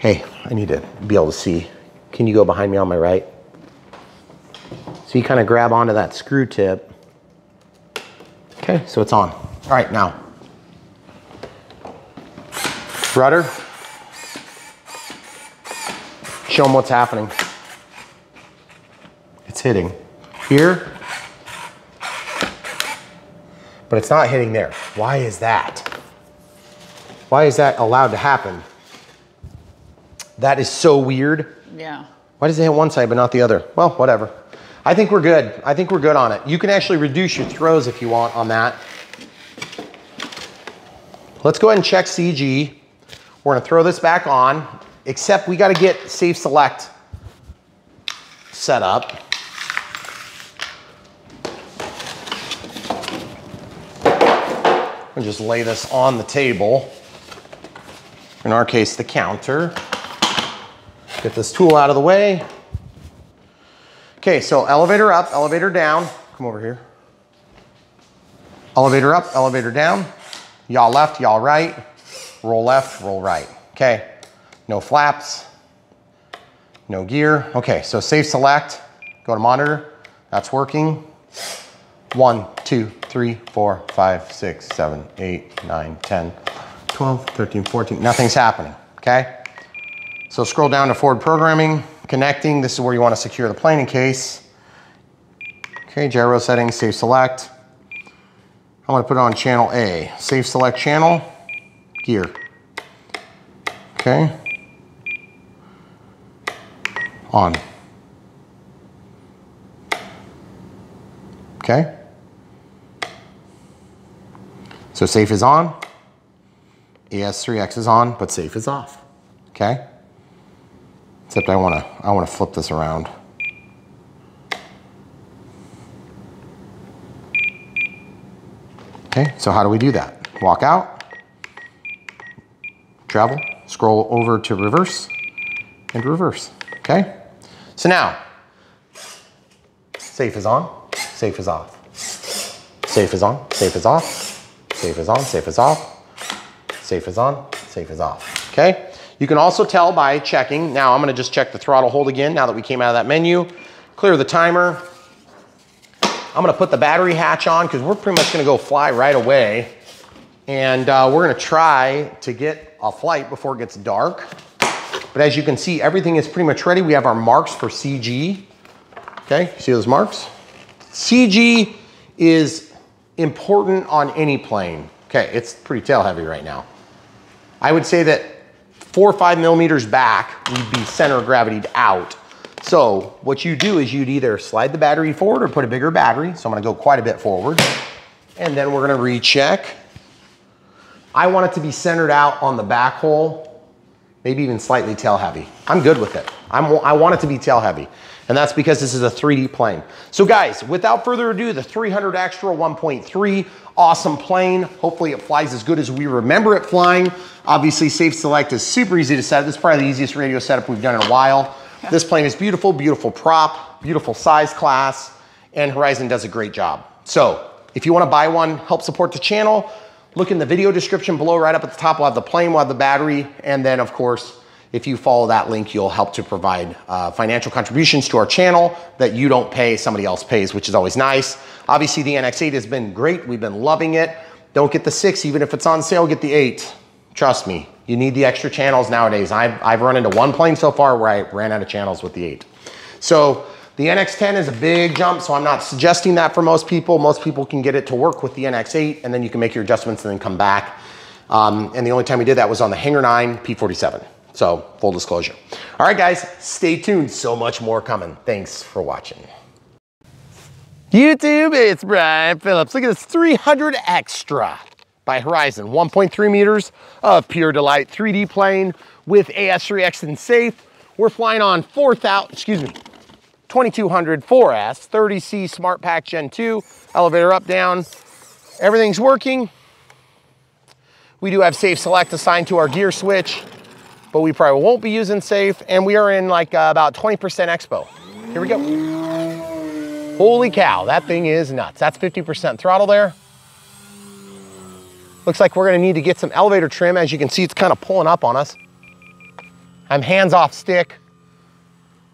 Hey, I need to be able to see. Can you go behind me on my right? So you kind of grab onto that screw tip. Okay, so it's on. All right, now. Rudder. Show them what's happening. It's hitting here. But it's not hitting there. Why is that? Why is that allowed to happen? That is so weird. Yeah. Why does it hit one side but not the other? Well, whatever. I think we're good. I think we're good on it. You can actually reduce your throws if you want on that. Let's go ahead and check C G. We're gonna throw this back on, except we gotta get Safe Select set up. And just lay this on the table. In our case, the counter. Get this tool out of the way. Okay, so elevator up, elevator down. Come over here. Elevator up, elevator down. Y'all left, y'all right. Roll left, roll right. Okay, no flaps, no gear. Okay, so Safe Select, go to monitor. That's working. One, two, three, four, five, six, seven, eight, nine, ten, twelve, thirteen, fourteen. Nothing's happening, okay? So scroll down to forward programming, connecting. This is where you want to secure the plane in case. Okay, gyro settings, Safe Select. I'm going to put it on channel A. Safe Select channel, gear. Okay. On. Okay. So safe is on, A S three X is on, but safe is off, okay? Except I wanna, I wanna flip this around. Okay, so how do we do that? Walk out, travel, scroll over to reverse, and reverse, okay? So now, safe is on, safe is off. Safe is on, safe is off. Safe is on, safe is off. Safe is on, safe is off, okay? You can also tell by checking. Now I'm gonna just check the throttle hold again now that we came out of that menu. Clear the timer. I'm gonna put the battery hatch on because we're pretty much gonna go fly right away. And uh, we're gonna try to get a flight before it gets dark. But as you can see, everything is pretty much ready. We have our marks for C G, okay? See those marks? C G is important on any plane. Okay, it's pretty tail heavy right now. I would say that four or five millimeters back, we'd be center of gravity out. So what you do is you'd either slide the battery forward or put a bigger battery. So I'm gonna go quite a bit forward. And then we're gonna recheck. I want it to be centered out on the back hole maybe even slightly tail heavy. I'm good with it. I'm, I want it to be tail heavy. And that's because this is a three D plane. So guys, without further ado, the three hundred Extra one point three, awesome plane. Hopefully it flies as good as we remember it flying. Obviously Safe Select is super easy to set up. This is probably the easiest radio setup we've done in a while. Yeah. This plane is beautiful, beautiful prop, beautiful size class, and Horizon does a great job. So if you wanna buy one, help support the channel, look in the video description below, right up at the top, we'll have the plane, we'll have the battery, and then of course, if you follow that link, you'll help to provide uh, financial contributions to our channel that you don't pay, somebody else pays, which is always nice. Obviously the N X eight has been great. We've been loving it. Don't get the six, even if it's on sale, get the eight. Trust me, you need the extra channels nowadays. I've, I've run into one plane so far where I ran out of channels with the eight. So the N X ten is a big jump, so I'm not suggesting that for most people. Most people can get it to work with the N X eight and then you can make your adjustments and then come back. Um, and the only time we did that was on the Hangar nine P forty-seven. So full disclosure. All right, guys, stay tuned. So much more coming. Thanks for watching. YouTube, it's Brian Phillips. Look at this three hundred Extra by Horizon. one point three meters of pure delight three D plane with A S three X and Safe. We're flying on four thousand, excuse me, twenty-two hundred four S, thirty C SmartPak Gen two, elevator up, down. Everything's working. We do have Safe Select assigned to our gear switch, but we probably won't be using Safe, and we are in like uh, about twenty percent expo. Here we go. Holy cow, that thing is nuts. That's fifty percent throttle there. Looks like we're gonna need to get some elevator trim. As you can see, it's kind of pulling up on us. I'm hands off stick.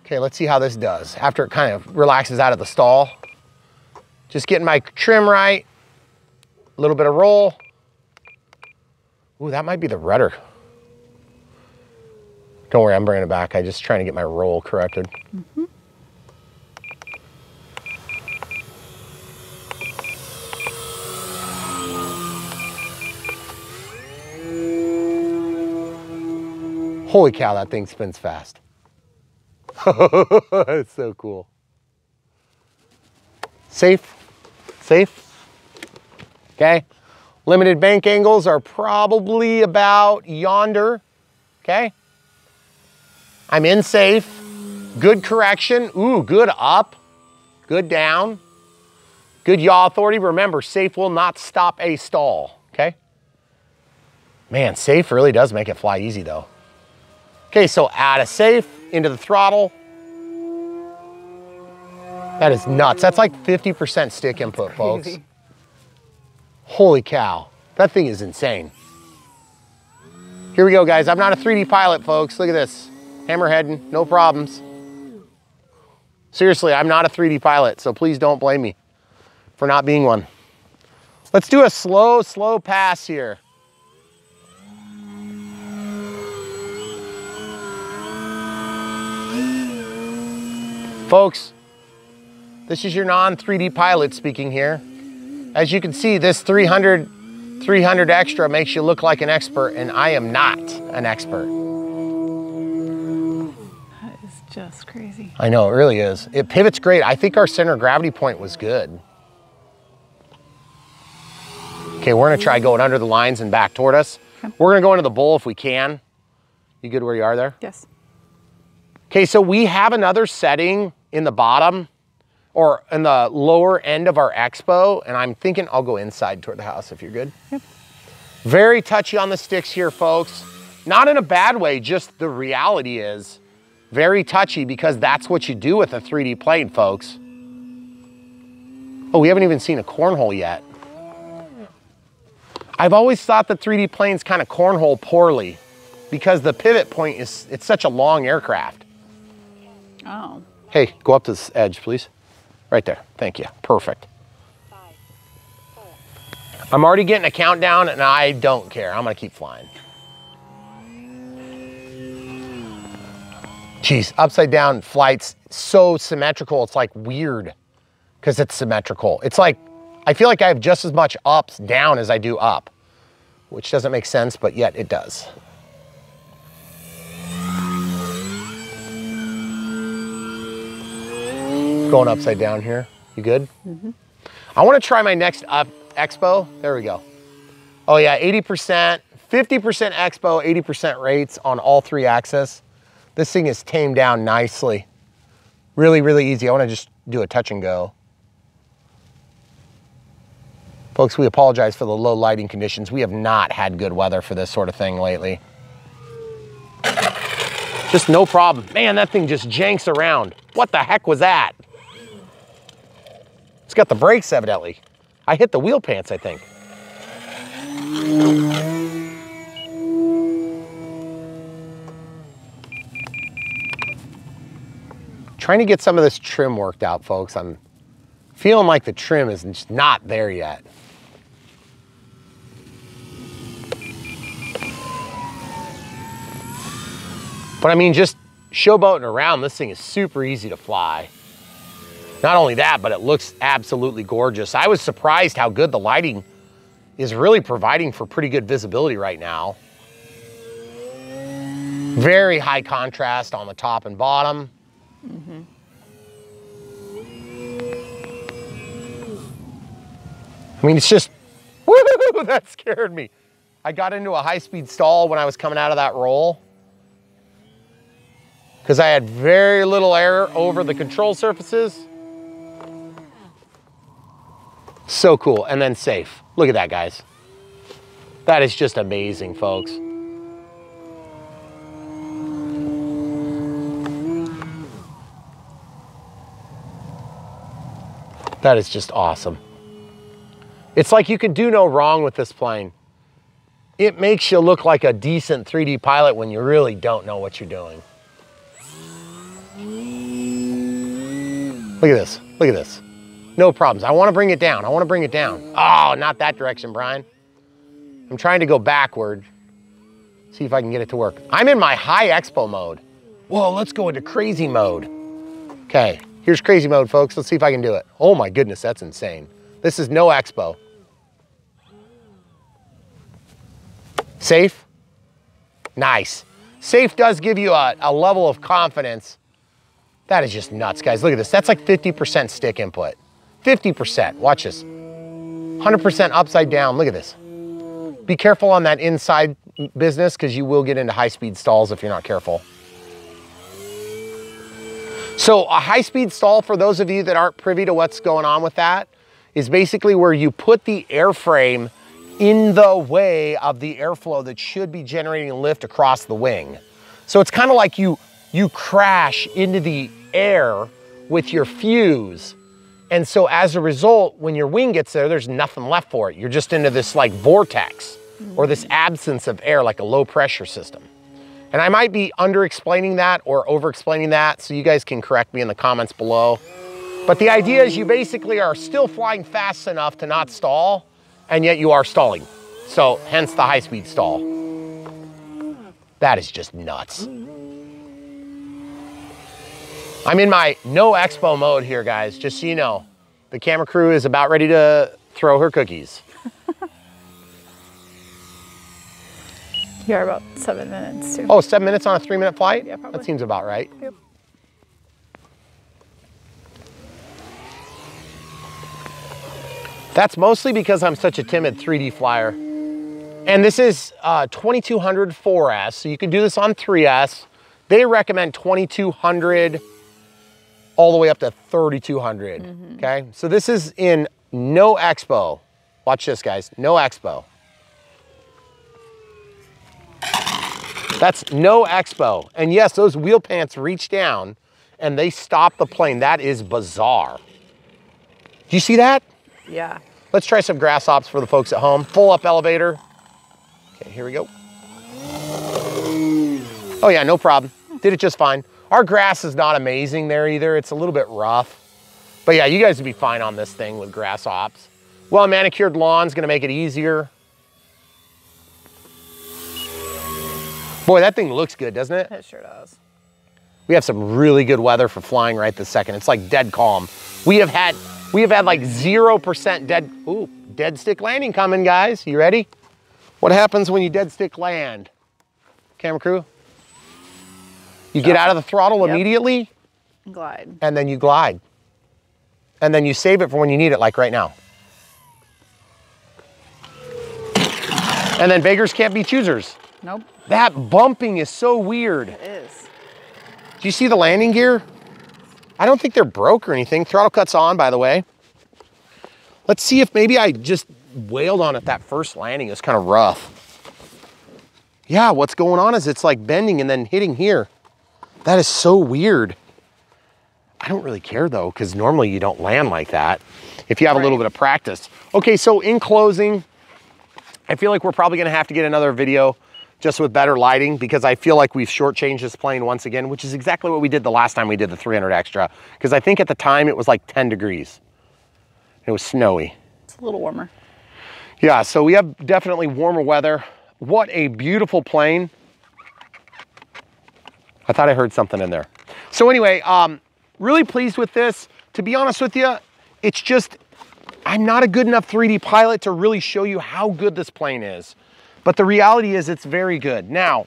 Okay, let's see how this does after it kind of relaxes out of the stall. Just getting my trim right, a little bit of roll. Ooh, that might be the rudder. Don't worry, I'm bringing it back. I'm just trying to get my roll corrected. Mm-hmm. Holy cow, that thing spins fast. It's so cool. Safe, safe, okay. Limited bank angles are probably about yonder, okay. I'm in Safe, good correction. Ooh, good up, good down, good yaw authority. Remember, Safe will not stop a stall, okay? Man, Safe really does make it fly easy though. Okay, so out of Safe, into the throttle. That is nuts. That's like fifty percent stick input, folks. Holy cow, that thing is insane. Here we go, guys. I'm not a three D pilot, folks. Look at this. Hammerheading, no problems. Seriously, I'm not a three D pilot, so please don't blame me for not being one. Let's do a slow, slow pass here. Folks, this is your non three D pilot speaking here. As you can see, this three hundred Extra makes you look like an expert, and I am not an expert. Just crazy. I know, it really is. It pivots great. I think our center of gravity point was good. Okay, we're gonna try going under the lines and back toward us. Okay. We're gonna go into the bowl if we can. You good where you are there? Yes. Okay, so we have another setting in the bottom or in the lower end of our expo, and I'm thinking I'll go inside toward the house if you're good. Yep. Very touchy on the sticks here, folks. Not in a bad way, just the reality is very touchy because that's what you do with a three D plane, folks. Oh, we haven't even seen a cornhole yet. I've always thought that three D planes kind of cornhole poorly because the pivot point is, it's such a long aircraft. Oh. Hey, go up to this edge, please. Right there, thank you, perfect. Five, four. I'm already getting a countdown and I don't care, I'm gonna keep flying. Jeez, upside down flights, so symmetrical. It's like weird because it's symmetrical. It's like, I feel like I have just as much ups down as I do up, which doesn't make sense, but yet it does. Going upside down here. You good? Mm-hmm. I want to try my next up expo. There we go. Oh yeah, eighty percent, fifty percent expo, eighty percent rates on all three axis. This thing is tamed down nicely. Really, really easy. I want to just do a touch and go. Folks, we apologize for the low lighting conditions. We have not had good weather for this sort of thing lately. Just no problem. Man, that thing just janks around. What the heck was that? It's got the brakes, evidently. I hit the wheel pants, I think. Trying to get some of this trim worked out, folks. I'm feeling like the trim is just not there yet. But I mean, just showboating around, this thing is super easy to fly. Not only that, but it looks absolutely gorgeous. I was surprised how good the lighting is really providing for pretty good visibility right now. Very high contrast on the top and bottom. Mm-hmm. I mean, it's just, woo, that scared me. I got into a high-speed stall when I was coming out of that roll, because I had very little air over the control surfaces. So cool, and then safe. Look at that, guys. That is just amazing, folks. That is just awesome. It's like you can do no wrong with this plane. It makes you look like a decent three D pilot when you really don't know what you're doing. Look at this, look at this. No problems. I want to bring it down. I want to bring it down. Oh, not that direction, Brian. I'm trying to go backward. See if I can get it to work. I'm in my high expo mode. Whoa, let's go into crazy mode. Okay, here's crazy mode, folks. Let's see if I can do it. Oh my goodness, that's insane. This is no expo. Safe? Nice. Safe does give you a, a level of confidence. That is just nuts, guys. Look at this. That's like fifty percent stick input. fifty percent, watch this. one hundred percent upside down, look at this. Be careful on that inside business because you will get into high-speed stalls if you're not careful. So a high-speed stall, for those of you that aren't privy to what's going on with that, is basically where you put the airframe in the way of the airflow that should be generating lift across the wing. So it's kind of like you, you crash into the air with your fuse. And so as a result, when your wing gets there, there's nothing left for it. You're just into this like vortex or this absence of air, like a low pressure system. And I might be under explaining that or over explaining that, so you guys can correct me in the comments below. But the idea is you basically are still flying fast enough to not stall, and yet you are stalling. So hence the high speed stall. That is just nuts. I'm in my no expo mode here, guys, just so you know. The camera crew is about ready to throw her cookies. You're about seven minutes too. Oh, seven minutes on a three minute flight? Yeah, probably. That seems about right. Yep. That's mostly because I'm such a timid three D flyer. And this is uh, twenty-two hundred four S, so you can do this on three S. They recommend twenty-two hundred all the way up to thirty-two hundred, mm-hmm. Okay? So this is in no expo. Watch this, guys, no expo. That's no expo. And yes, those wheel pants reach down and they stop the plane. That is bizarre. Do you see that? Yeah. Let's try some grass hops for the folks at home. Full up elevator. Okay, here we go. Oh yeah, no problem. Did it just fine. Our grass is not amazing there either. It's a little bit rough. But yeah, you guys would be fine on this thing with grass hops. Well, manicured lawn's gonna make it easier. Boy, that thing looks good, doesn't it? It sure does. We have some really good weather for flying right this second. It's like dead calm. We have had we have had like zero percent dead, ooh, dead stick landing coming, guys. You ready? What happens when you dead stick land? Camera crew? You get out of the throttle yep. immediately. Glide. And then you glide. And then you save it for when you need it, like right now. And then beggars can't be choosers. Nope. That bumping is so weird. It is. Do you see the landing gear? I don't think they're broke or anything. Throttle cut's on, by the way. Let's see if maybe I just wailed on it that first landing. It was kind of rough. Yeah, what's going on is it's like bending and then hitting here. That is so weird. I don't really care though, because normally you don't land like that if you have right. a little bit of practice. Okay, so in closing, I feel like we're probably gonna have to get another video just with better lighting, because I feel like we've shortchanged this plane once again, which is exactly what we did the last time we did the three hundred Extra. Because I think at the time it was like ten degrees. It was snowy. It's a little warmer. Yeah, so we have definitely warmer weather. What a beautiful plane. I thought I heard something in there. So anyway, um, really pleased with this. To be honest with you, it's just, I'm not a good enough three D pilot to really show you how good this plane is. But the reality is it's very good. Now,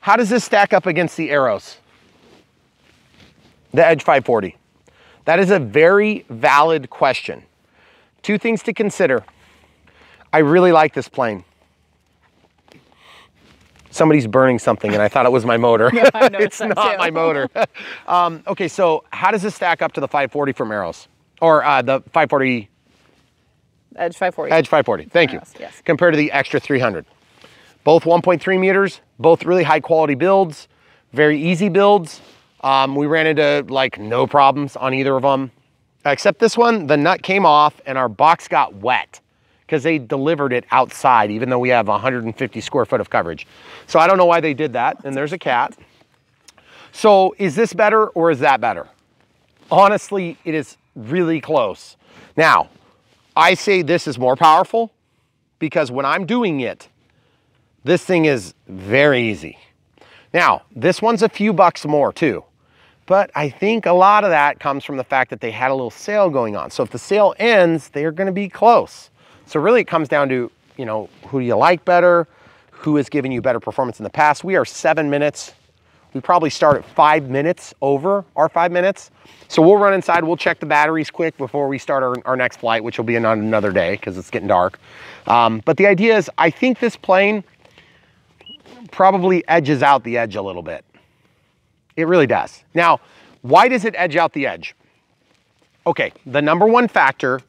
how does this stack up against the Aeros? The Edge five forty. That is a very valid question. Two things to consider. I really like this plane. Somebody's burning something and I thought it was my motor. Yeah, I noticed it's that not too. my motor. um, okay, so how does this stack up to the five forty from Aeros? Or uh, the five forty? Edge five forty. Edge five forty, thank Aeros, you. Yes. Compared to the Extra three hundred. Both one point three meters, both really high quality builds, very easy builds. Um, we ran into like no problems on either of them. Except this one, the nut came off and our box got wet, because they delivered it outside, even though we have one hundred fifty square foot of coverage. So I don't know why they did that, and there's a cat. So is this better or is that better? Honestly, it is really close. Now, I say this is more powerful because when I'm doing it, this thing is very easy. Now, this one's a few bucks more too, but I think a lot of that comes from the fact that they had a little sale going on. So if the sale ends, they're gonna be close. So really it comes down to, you know, who do you like better? Who has given you better performance in the past? We are seven minutes. We probably start at five minutes over our five minutes. So we'll run inside, we'll check the batteries quick before we start our, our next flight, which will be on another day because it's getting dark. Um, but the idea is, I think this plane probably edges out the Edge a little bit. It really does. Now, why does it edge out the Edge? Okay, the number one factor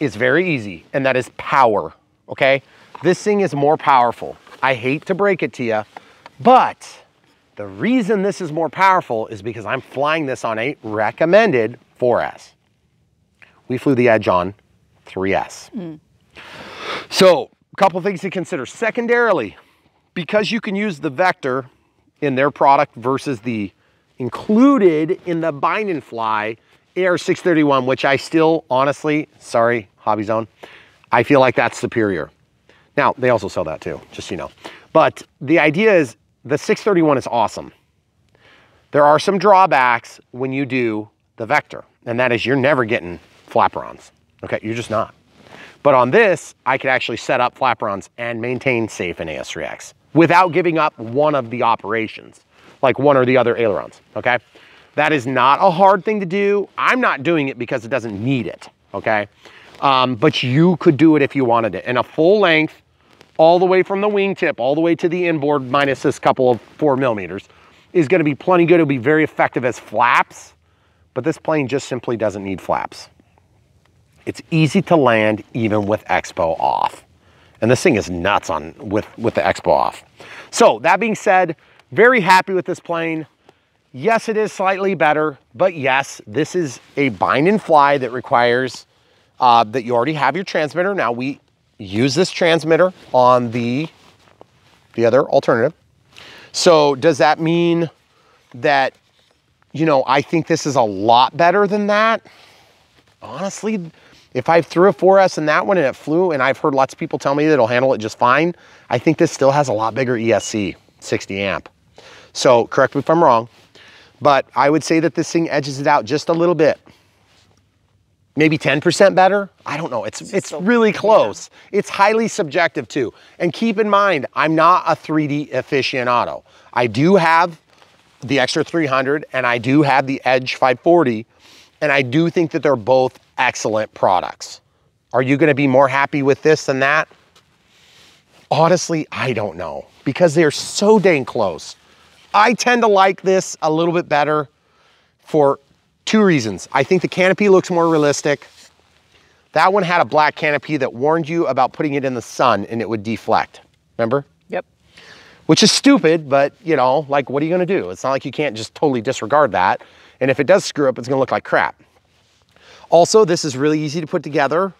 is very easy, and that is power, okay? This thing is more powerful. I hate to break it to you, but the reason this is more powerful is because I'm flying this on a recommended four S. We flew the Edge on three S. Mm. So, a couple things to consider. Secondarily, because you can use the Vector in their product versus the included in the bind and fly A R six thirty-one, which I still, honestly, sorry, Hobby Zone, I feel like that's superior. Now, they also sell that too, just so you know. But the idea is the six thirty-one is awesome. There are some drawbacks when you do the Vector, and that is you're never getting flaperons. Okay, you're just not. But on this, I could actually set up flaperons and maintain safe in A S three X without giving up one of the operations, like one or the other ailerons, okay? That is not a hard thing to do. I'm not doing it because it doesn't need it, okay? Um, but you could do it if you wanted it. And a full length, all the way from the wingtip, all the way to the inboard, minus this couple of four millimeters, is gonna be plenty good. It'll be very effective as flaps, but this plane just simply doesn't need flaps. It's easy to land even with Expo off. And this thing is nuts on with, with the Expo off. So that being said, very happy with this plane. Yes, it is slightly better, but yes, this is a bind and fly that requires uh, that you already have your transmitter. Now, we use this transmitter on the, the other alternative. So does that mean that, you know, I think this is a lot better than that? Honestly, if I threw a four S in that one and it flew, and I've heard lots of people tell me that it'll handle it just fine, I think this still has a lot bigger E S C, sixty amp. So correct me if I'm wrong, but I would say that this thing edges it out just a little bit. Maybe ten percent better. I don't know. It's, it's really close. It's highly subjective too. And keep in mind, I'm not a three D aficionado. I do have the Extra three hundred and I do have the Edge five forty. And I do think that they're both excellent products. Are you going to be more happy with this than that? Honestly, I don't know, because they're so dang close. I tend to like this a little bit better for two reasons. I think the canopy looks more realistic. That one had a black canopy that warned you about putting it in the sun and it would deflect, remember? Yep. Which is stupid, but you know, like what are you gonna do? It's not like you can't just totally disregard that. And if it does screw up, it's gonna look like crap. Also, this is really easy to put together.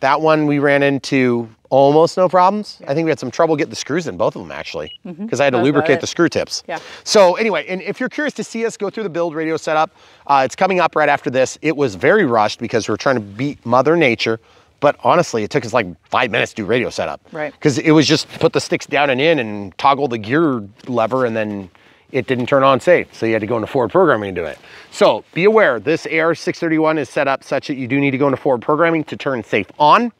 That one we ran into almost no problems. Yeah. I think we had some trouble getting the screws in both of them actually, because mm-hmm. I had to I lubricate the screw tips. Yeah. So anyway, and if you're curious to see us go through the build radio setup, uh, it's coming up right after this. It was very rushed because we were trying to beat Mother Nature, but honestly, it took us like five minutes to do radio setup. Right. Because it was just put the sticks down and in and toggle the gear lever, and then it didn't turn on safe. So you had to go into forward programming to do it. So be aware, this A R six thirty-one is set up such that you do need to go into forward programming to turn safe on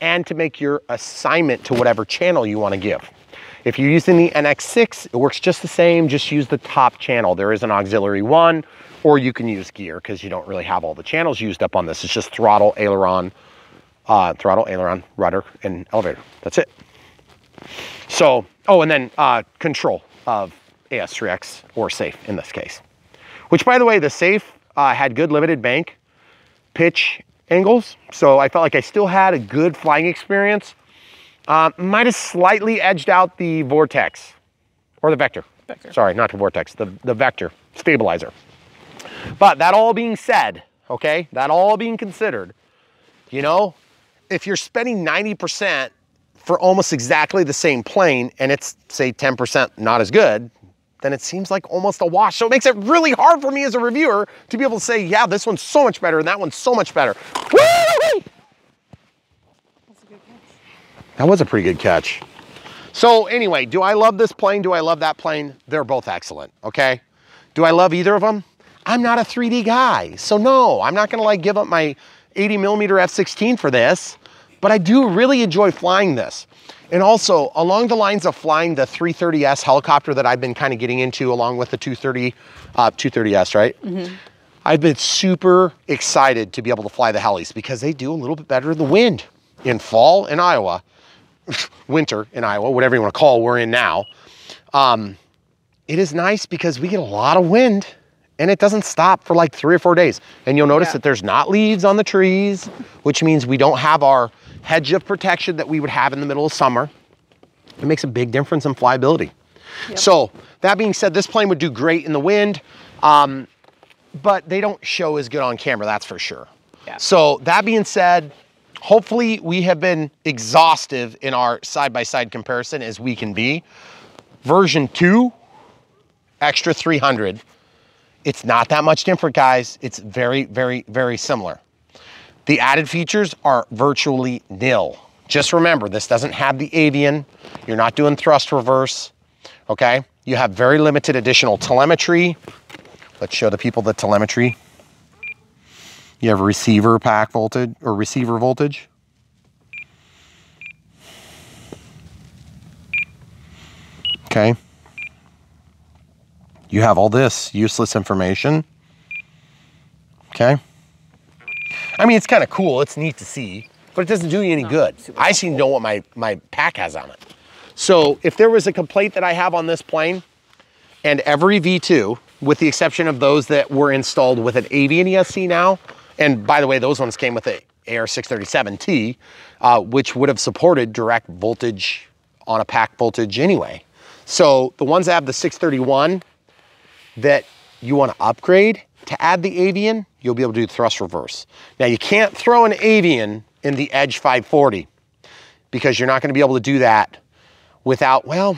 and to make your assignment to whatever channel you want to give. If you're using the N X six, it works just the same, just use the top channel. There is an auxiliary one, or you can use gear because you don't really have all the channels used up on this. It's just throttle, aileron, uh, throttle, aileron, rudder, and elevator. That's it. So, oh, and then uh, control of A S three X or safe in this case, which by the way, the safe uh, had good limited bank pitch angles. So I felt like I still had a good flying experience. Uh, might have slightly edged out the vortex or the vector. vector. Sorry, not the vortex, the, the vector stabilizer. But that all being said, okay, that all being considered, you know, if you're spending ninety percent for almost exactly the same plane and it's say ten percent not as good, then it seems like almost a wash. So it makes it really hard for me as a reviewer to be able to say, yeah, this one's so much better and that one's so much better. Woo-hoo! That's a good catch. That was a pretty good catch. So anyway, do I love this plane? Do I love that plane? They're both excellent, okay? Do I love either of them? I'm not a three D guy, so no, I'm not gonna like give up my eighty millimeter F sixteen for this, but I do really enjoy flying this. And also, along the lines of flying the three thirty S helicopter that I've been kind of getting into along with the two thirty, uh, two thirty S, right? Mm-hmm. I've been super excited to be able to fly the helis because they do a little bit better in the wind. In fall in Iowa, winter in Iowa, whatever you want to call it, we're in now. Um, it is nice because we get a lot of wind and it doesn't stop for like three or four days. And you'll notice yeah. that there's not leaves on the trees, which means we don't have our hedge of protection that we would have in the middle of summer. It makes a big difference in flyability. Yep. So that being said, this plane would do great in the wind, um, but they don't show as good on camera, that's for sure. Yeah. So that being said, hopefully we have been exhaustive in our side-by-side comparison as we can be. Version two, Extra three hundred. It's not that much different, guys. It's very, very, very similar. The added features are virtually nil. Just remember, this doesn't have the Avian. You're not doing thrust reverse, okay? You have very limited additional telemetry. Let's show the people the telemetry. You have a receiver pack voltage or receiver voltage. Okay. You have all this useless information, okay? I mean, it's kind of cool, it's neat to see, but it doesn't do you any no, good. I just need to know what my, my pack has on it. So if there was a complaint that I have on this plane, and every V two, with the exception of those that were installed with an Avian E S C now, and by the way, those ones came with the A R six thirty-seven T, uh, which would have supported direct voltage on a pack voltage anyway. So the ones that have the six thirty-one that you want to upgrade to add the Avian, you'll be able to do thrust reverse. Now you can't throw an Avian in the Edge five forty because you're not gonna be able to do that without, well,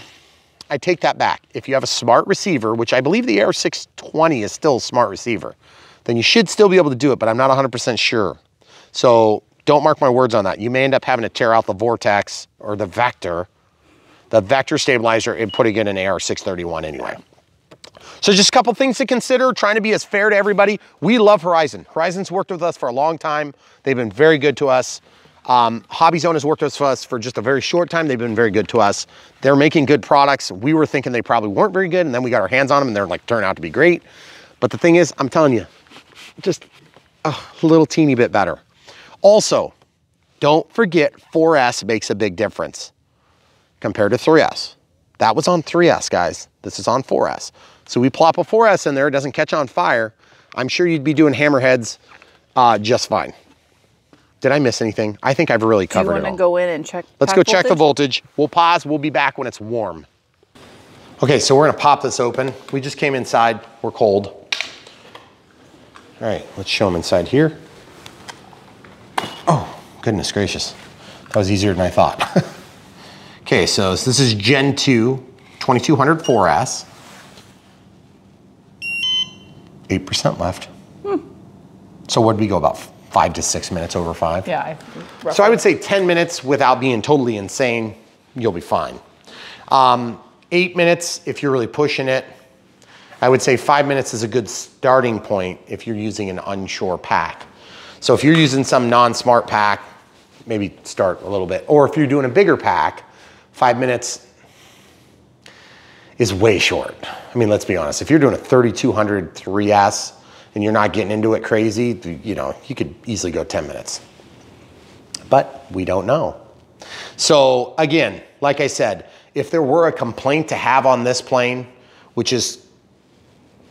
I take that back. If you have a smart receiver, which I believe the A R six twenty is still a smart receiver, then you should still be able to do it, but I'm not one hundred percent sure. So don't mark my words on that. You may end up having to tear out the vortex or the vector, the vector stabilizer and putting in an A R six thirty-one anyway. So just a couple things to consider, trying to be as fair to everybody. We love Horizon. Horizon's worked with us for a long time. They've been very good to us. Um, Hobby Zone has worked with us for just a very short time. They've been very good to us. They're making good products. We were thinking they probably weren't very good, and then we got our hands on them, and they're like, turned out to be great. But the thing is, I'm telling you, just a little teeny bit better. Also, don't forget four S makes a big difference. compared to three S. That was on three S, guys. This is on four S. So we plop a four S in there, it doesn't catch on fire. I'm sure you'd be doing hammerheads uh, just fine. Did I miss anything? I think I've really covered it all. Do you want to go in and check? Let's go check the voltage. We'll pause, we'll be back when it's warm. Okay, so we're gonna pop this open. We just came inside, we're cold. All right, let's show them inside here. Oh, goodness gracious. That was easier than I thought. Okay, so this is Gen two twenty-two hundred four S. eight percent left. Hmm. So what'd we go, about five to six minutes over five? Yeah. I so I would say ten minutes without being totally insane, you'll be fine. Um, eight minutes if you're really pushing it. I would say five minutes is a good starting point if you're using an unsure pack. So if you're using some non-smart pack, maybe start a little bit. Or if you're doing a bigger pack, five minutes is way short. I mean, let's be honest. If you're doing a thirty-two hundred three S and you're not getting into it crazy, you know, you could easily go ten minutes. But we don't know. So again, like I said, if there were a complaint to have on this plane, which is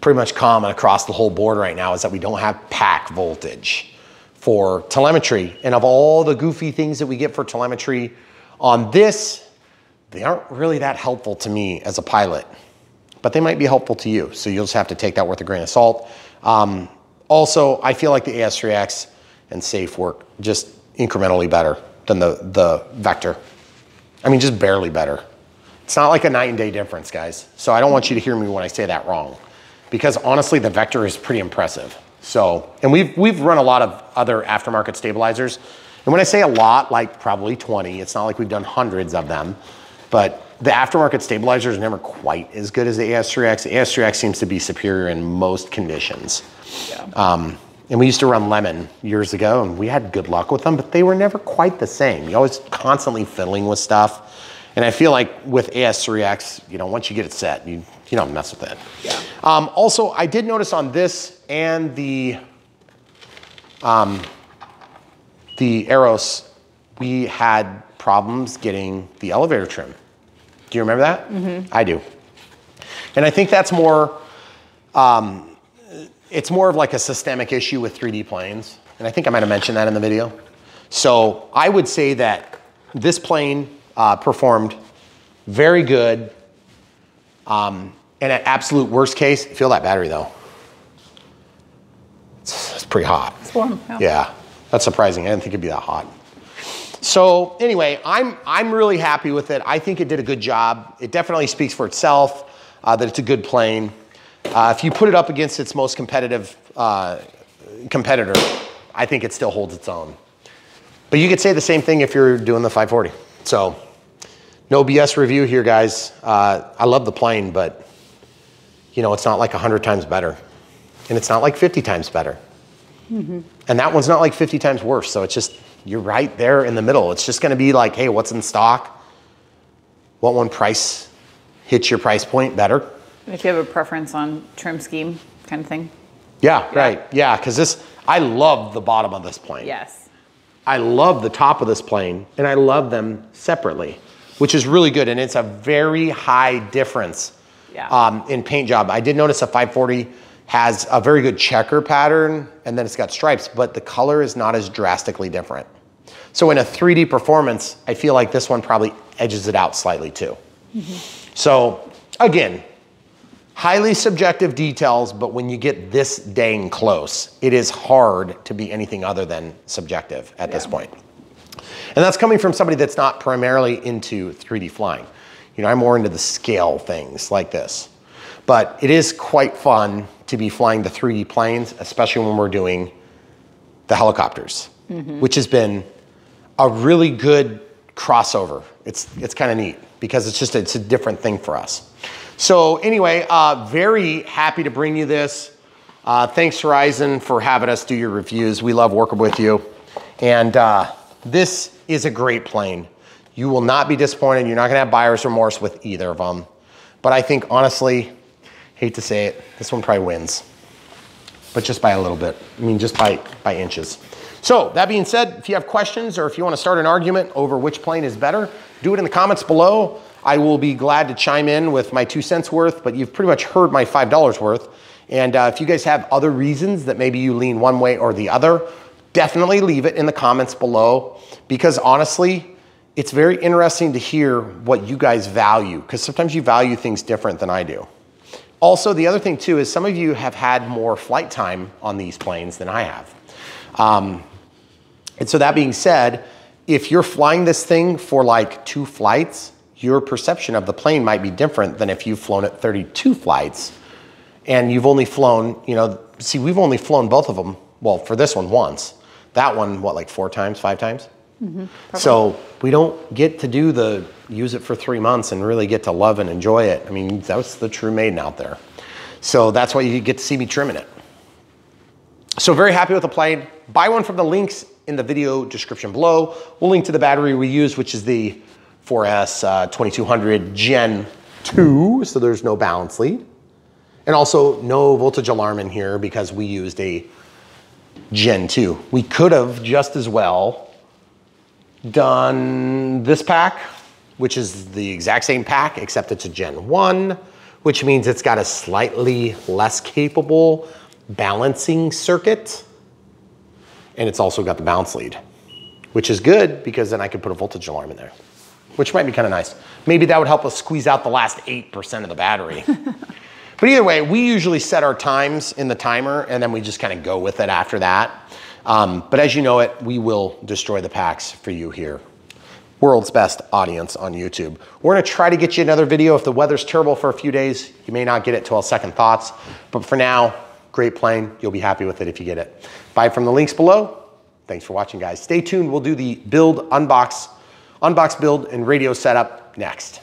pretty much common across the whole board right now, is that we don't have pack voltage for telemetry. And of all the goofy things that we get for telemetry on this, they aren't really that helpful to me as a pilot, but they might be helpful to you. So you'll just have to take that with a grain of salt. Um, also, I feel like the A S three X and Safe work just incrementally better than the, the Vector. I mean, just barely better. It's not like a night and day difference, guys. So I don't want you to hear me when I say that wrong, because honestly, the Vector is pretty impressive. So, and we've, we've run a lot of other aftermarket stabilizers. And when I say a lot, like probably twenty, it's not like we've done hundreds of them, but the aftermarket stabilizer is never quite as good as the A S three X. The A S three X seems to be superior in most conditions. Yeah. Um, and we used to run Lemon years ago and we had good luck with them, but they were never quite the same. You're always constantly fiddling with stuff. And I feel like with A S three X, you know, once you get it set, you, you don't mess with it. Yeah. Um, also, I did notice on this and the um, the Aeros, we had problems getting the elevator trim. Do you remember that? Mm-hmm. I do. And I think that's more, um, it's more of like a systemic issue with three D planes. And I think I might have mentioned that in the video. So I would say that this plane, Uh, performed very good. Um, and at absolute worst case, feel that battery though. It's, it's pretty hot. It's warm. Yeah. Yeah, that's surprising. I didn't think it'd be that hot. So anyway, I'm, I'm really happy with it. I think it did a good job. It definitely speaks for itself, uh, that it's a good plane. Uh, if you put it up against its most competitive uh, competitor, I think it still holds its own. But you could say the same thing if you're doing the five forty. So no B S review here, guys. Uh, I love the plane, but you know, it's not like a hundred times better and it's not like fifty times better. Mm-hmm. And that one's not like fifty times worse. So it's just, you're right there in the middle. It's just going to be like, hey, what's in stock? What one price hits your price point better? If you have a preference on trim scheme kind of thing. Yeah, yeah. Right. Yeah. Cause this, I love the bottom of this plane. Yes. I love the top of this plane and I love them separately, which is really good. And it's a very high difference yeah. um, in paint job. I did notice a five forty has a very good checker pattern and then it's got stripes, but the color is not as drastically different. So in a three D performance, I feel like this one probably edges it out slightly too. Mm-hmm. So again, highly subjective details, but when you get this dang close, it is hard to be anything other than subjective at yeah. this point. And that's coming from somebody that's not primarily into three D flying. You know, I'm more into the scale things like this, but it is quite fun to be flying the three D planes, especially when we're doing the helicopters, mm-hmm. which has been a really good crossover. It's, it's kind of neat because it's just, it's a different thing for us. So anyway, uh, very happy to bring you this. Uh, thanks Horizon for having us do your reviews. We love working with you. And uh, this is a great plane. You will not be disappointed. You're not gonna have buyer's remorse with either of them. But I think honestly, hate to say it, this one probably wins. But just by a little bit. I mean, just by, by inches. So that being said, if you have questions or if you wanna start an argument over which plane is better, Do it in the comments below. I will be glad to chime in with my two cents worth, but you've pretty much heard my five dollars worth. And uh, if you guys have other reasons that maybe you lean one way or the other, definitely leave it in the comments below, because honestly, it's very interesting to hear what you guys value, because sometimes you value things different than I do. Also, the other thing too is some of you have had more flight time on these planes than I have. Um, and so that being said, if you're flying this thing for like two flights, your perception of the plane might be different than if you've flown it thirty-two flights and you've only flown, you know, see, we've only flown both of them. Well, for this one once, that one, what, like four times, five times? Mm-hmm, so we don't get to do the use it for three months and really get to love and enjoy it. I mean, that's the true maiden out there. So that's why you get to see me trimming it. So very happy with the plane. Buy one from the links in the video description below. We'll link to the battery we use, which is the four S twenty-two hundred Gen two. So there's no balance lead. And also no voltage alarm in here because we used a Gen two. We could have just as well done this pack, which is the exact same pack, except it's a Gen one, which means it's got a slightly less capable balancing circuit. And it's also got the bounce lead, which is good because then I could put a voltage alarm in there, which might be kind of nice. Maybe that would help us squeeze out the last eight percent of the battery. But either way, we usually set our times in the timer and then we just kind of go with it after that. Um, but as you know it, we will destroy the packs for you here. World's best audience on YouTube. We're gonna try to get you another video. If the weather's terrible for a few days, you may not get it till Second Thoughts, but for now, great plane. You'll be happy with it if you get it. Buy from the links below. Thanks for watching, guys. Stay tuned. We'll do the build, unbox, unbox build, and radio setup next.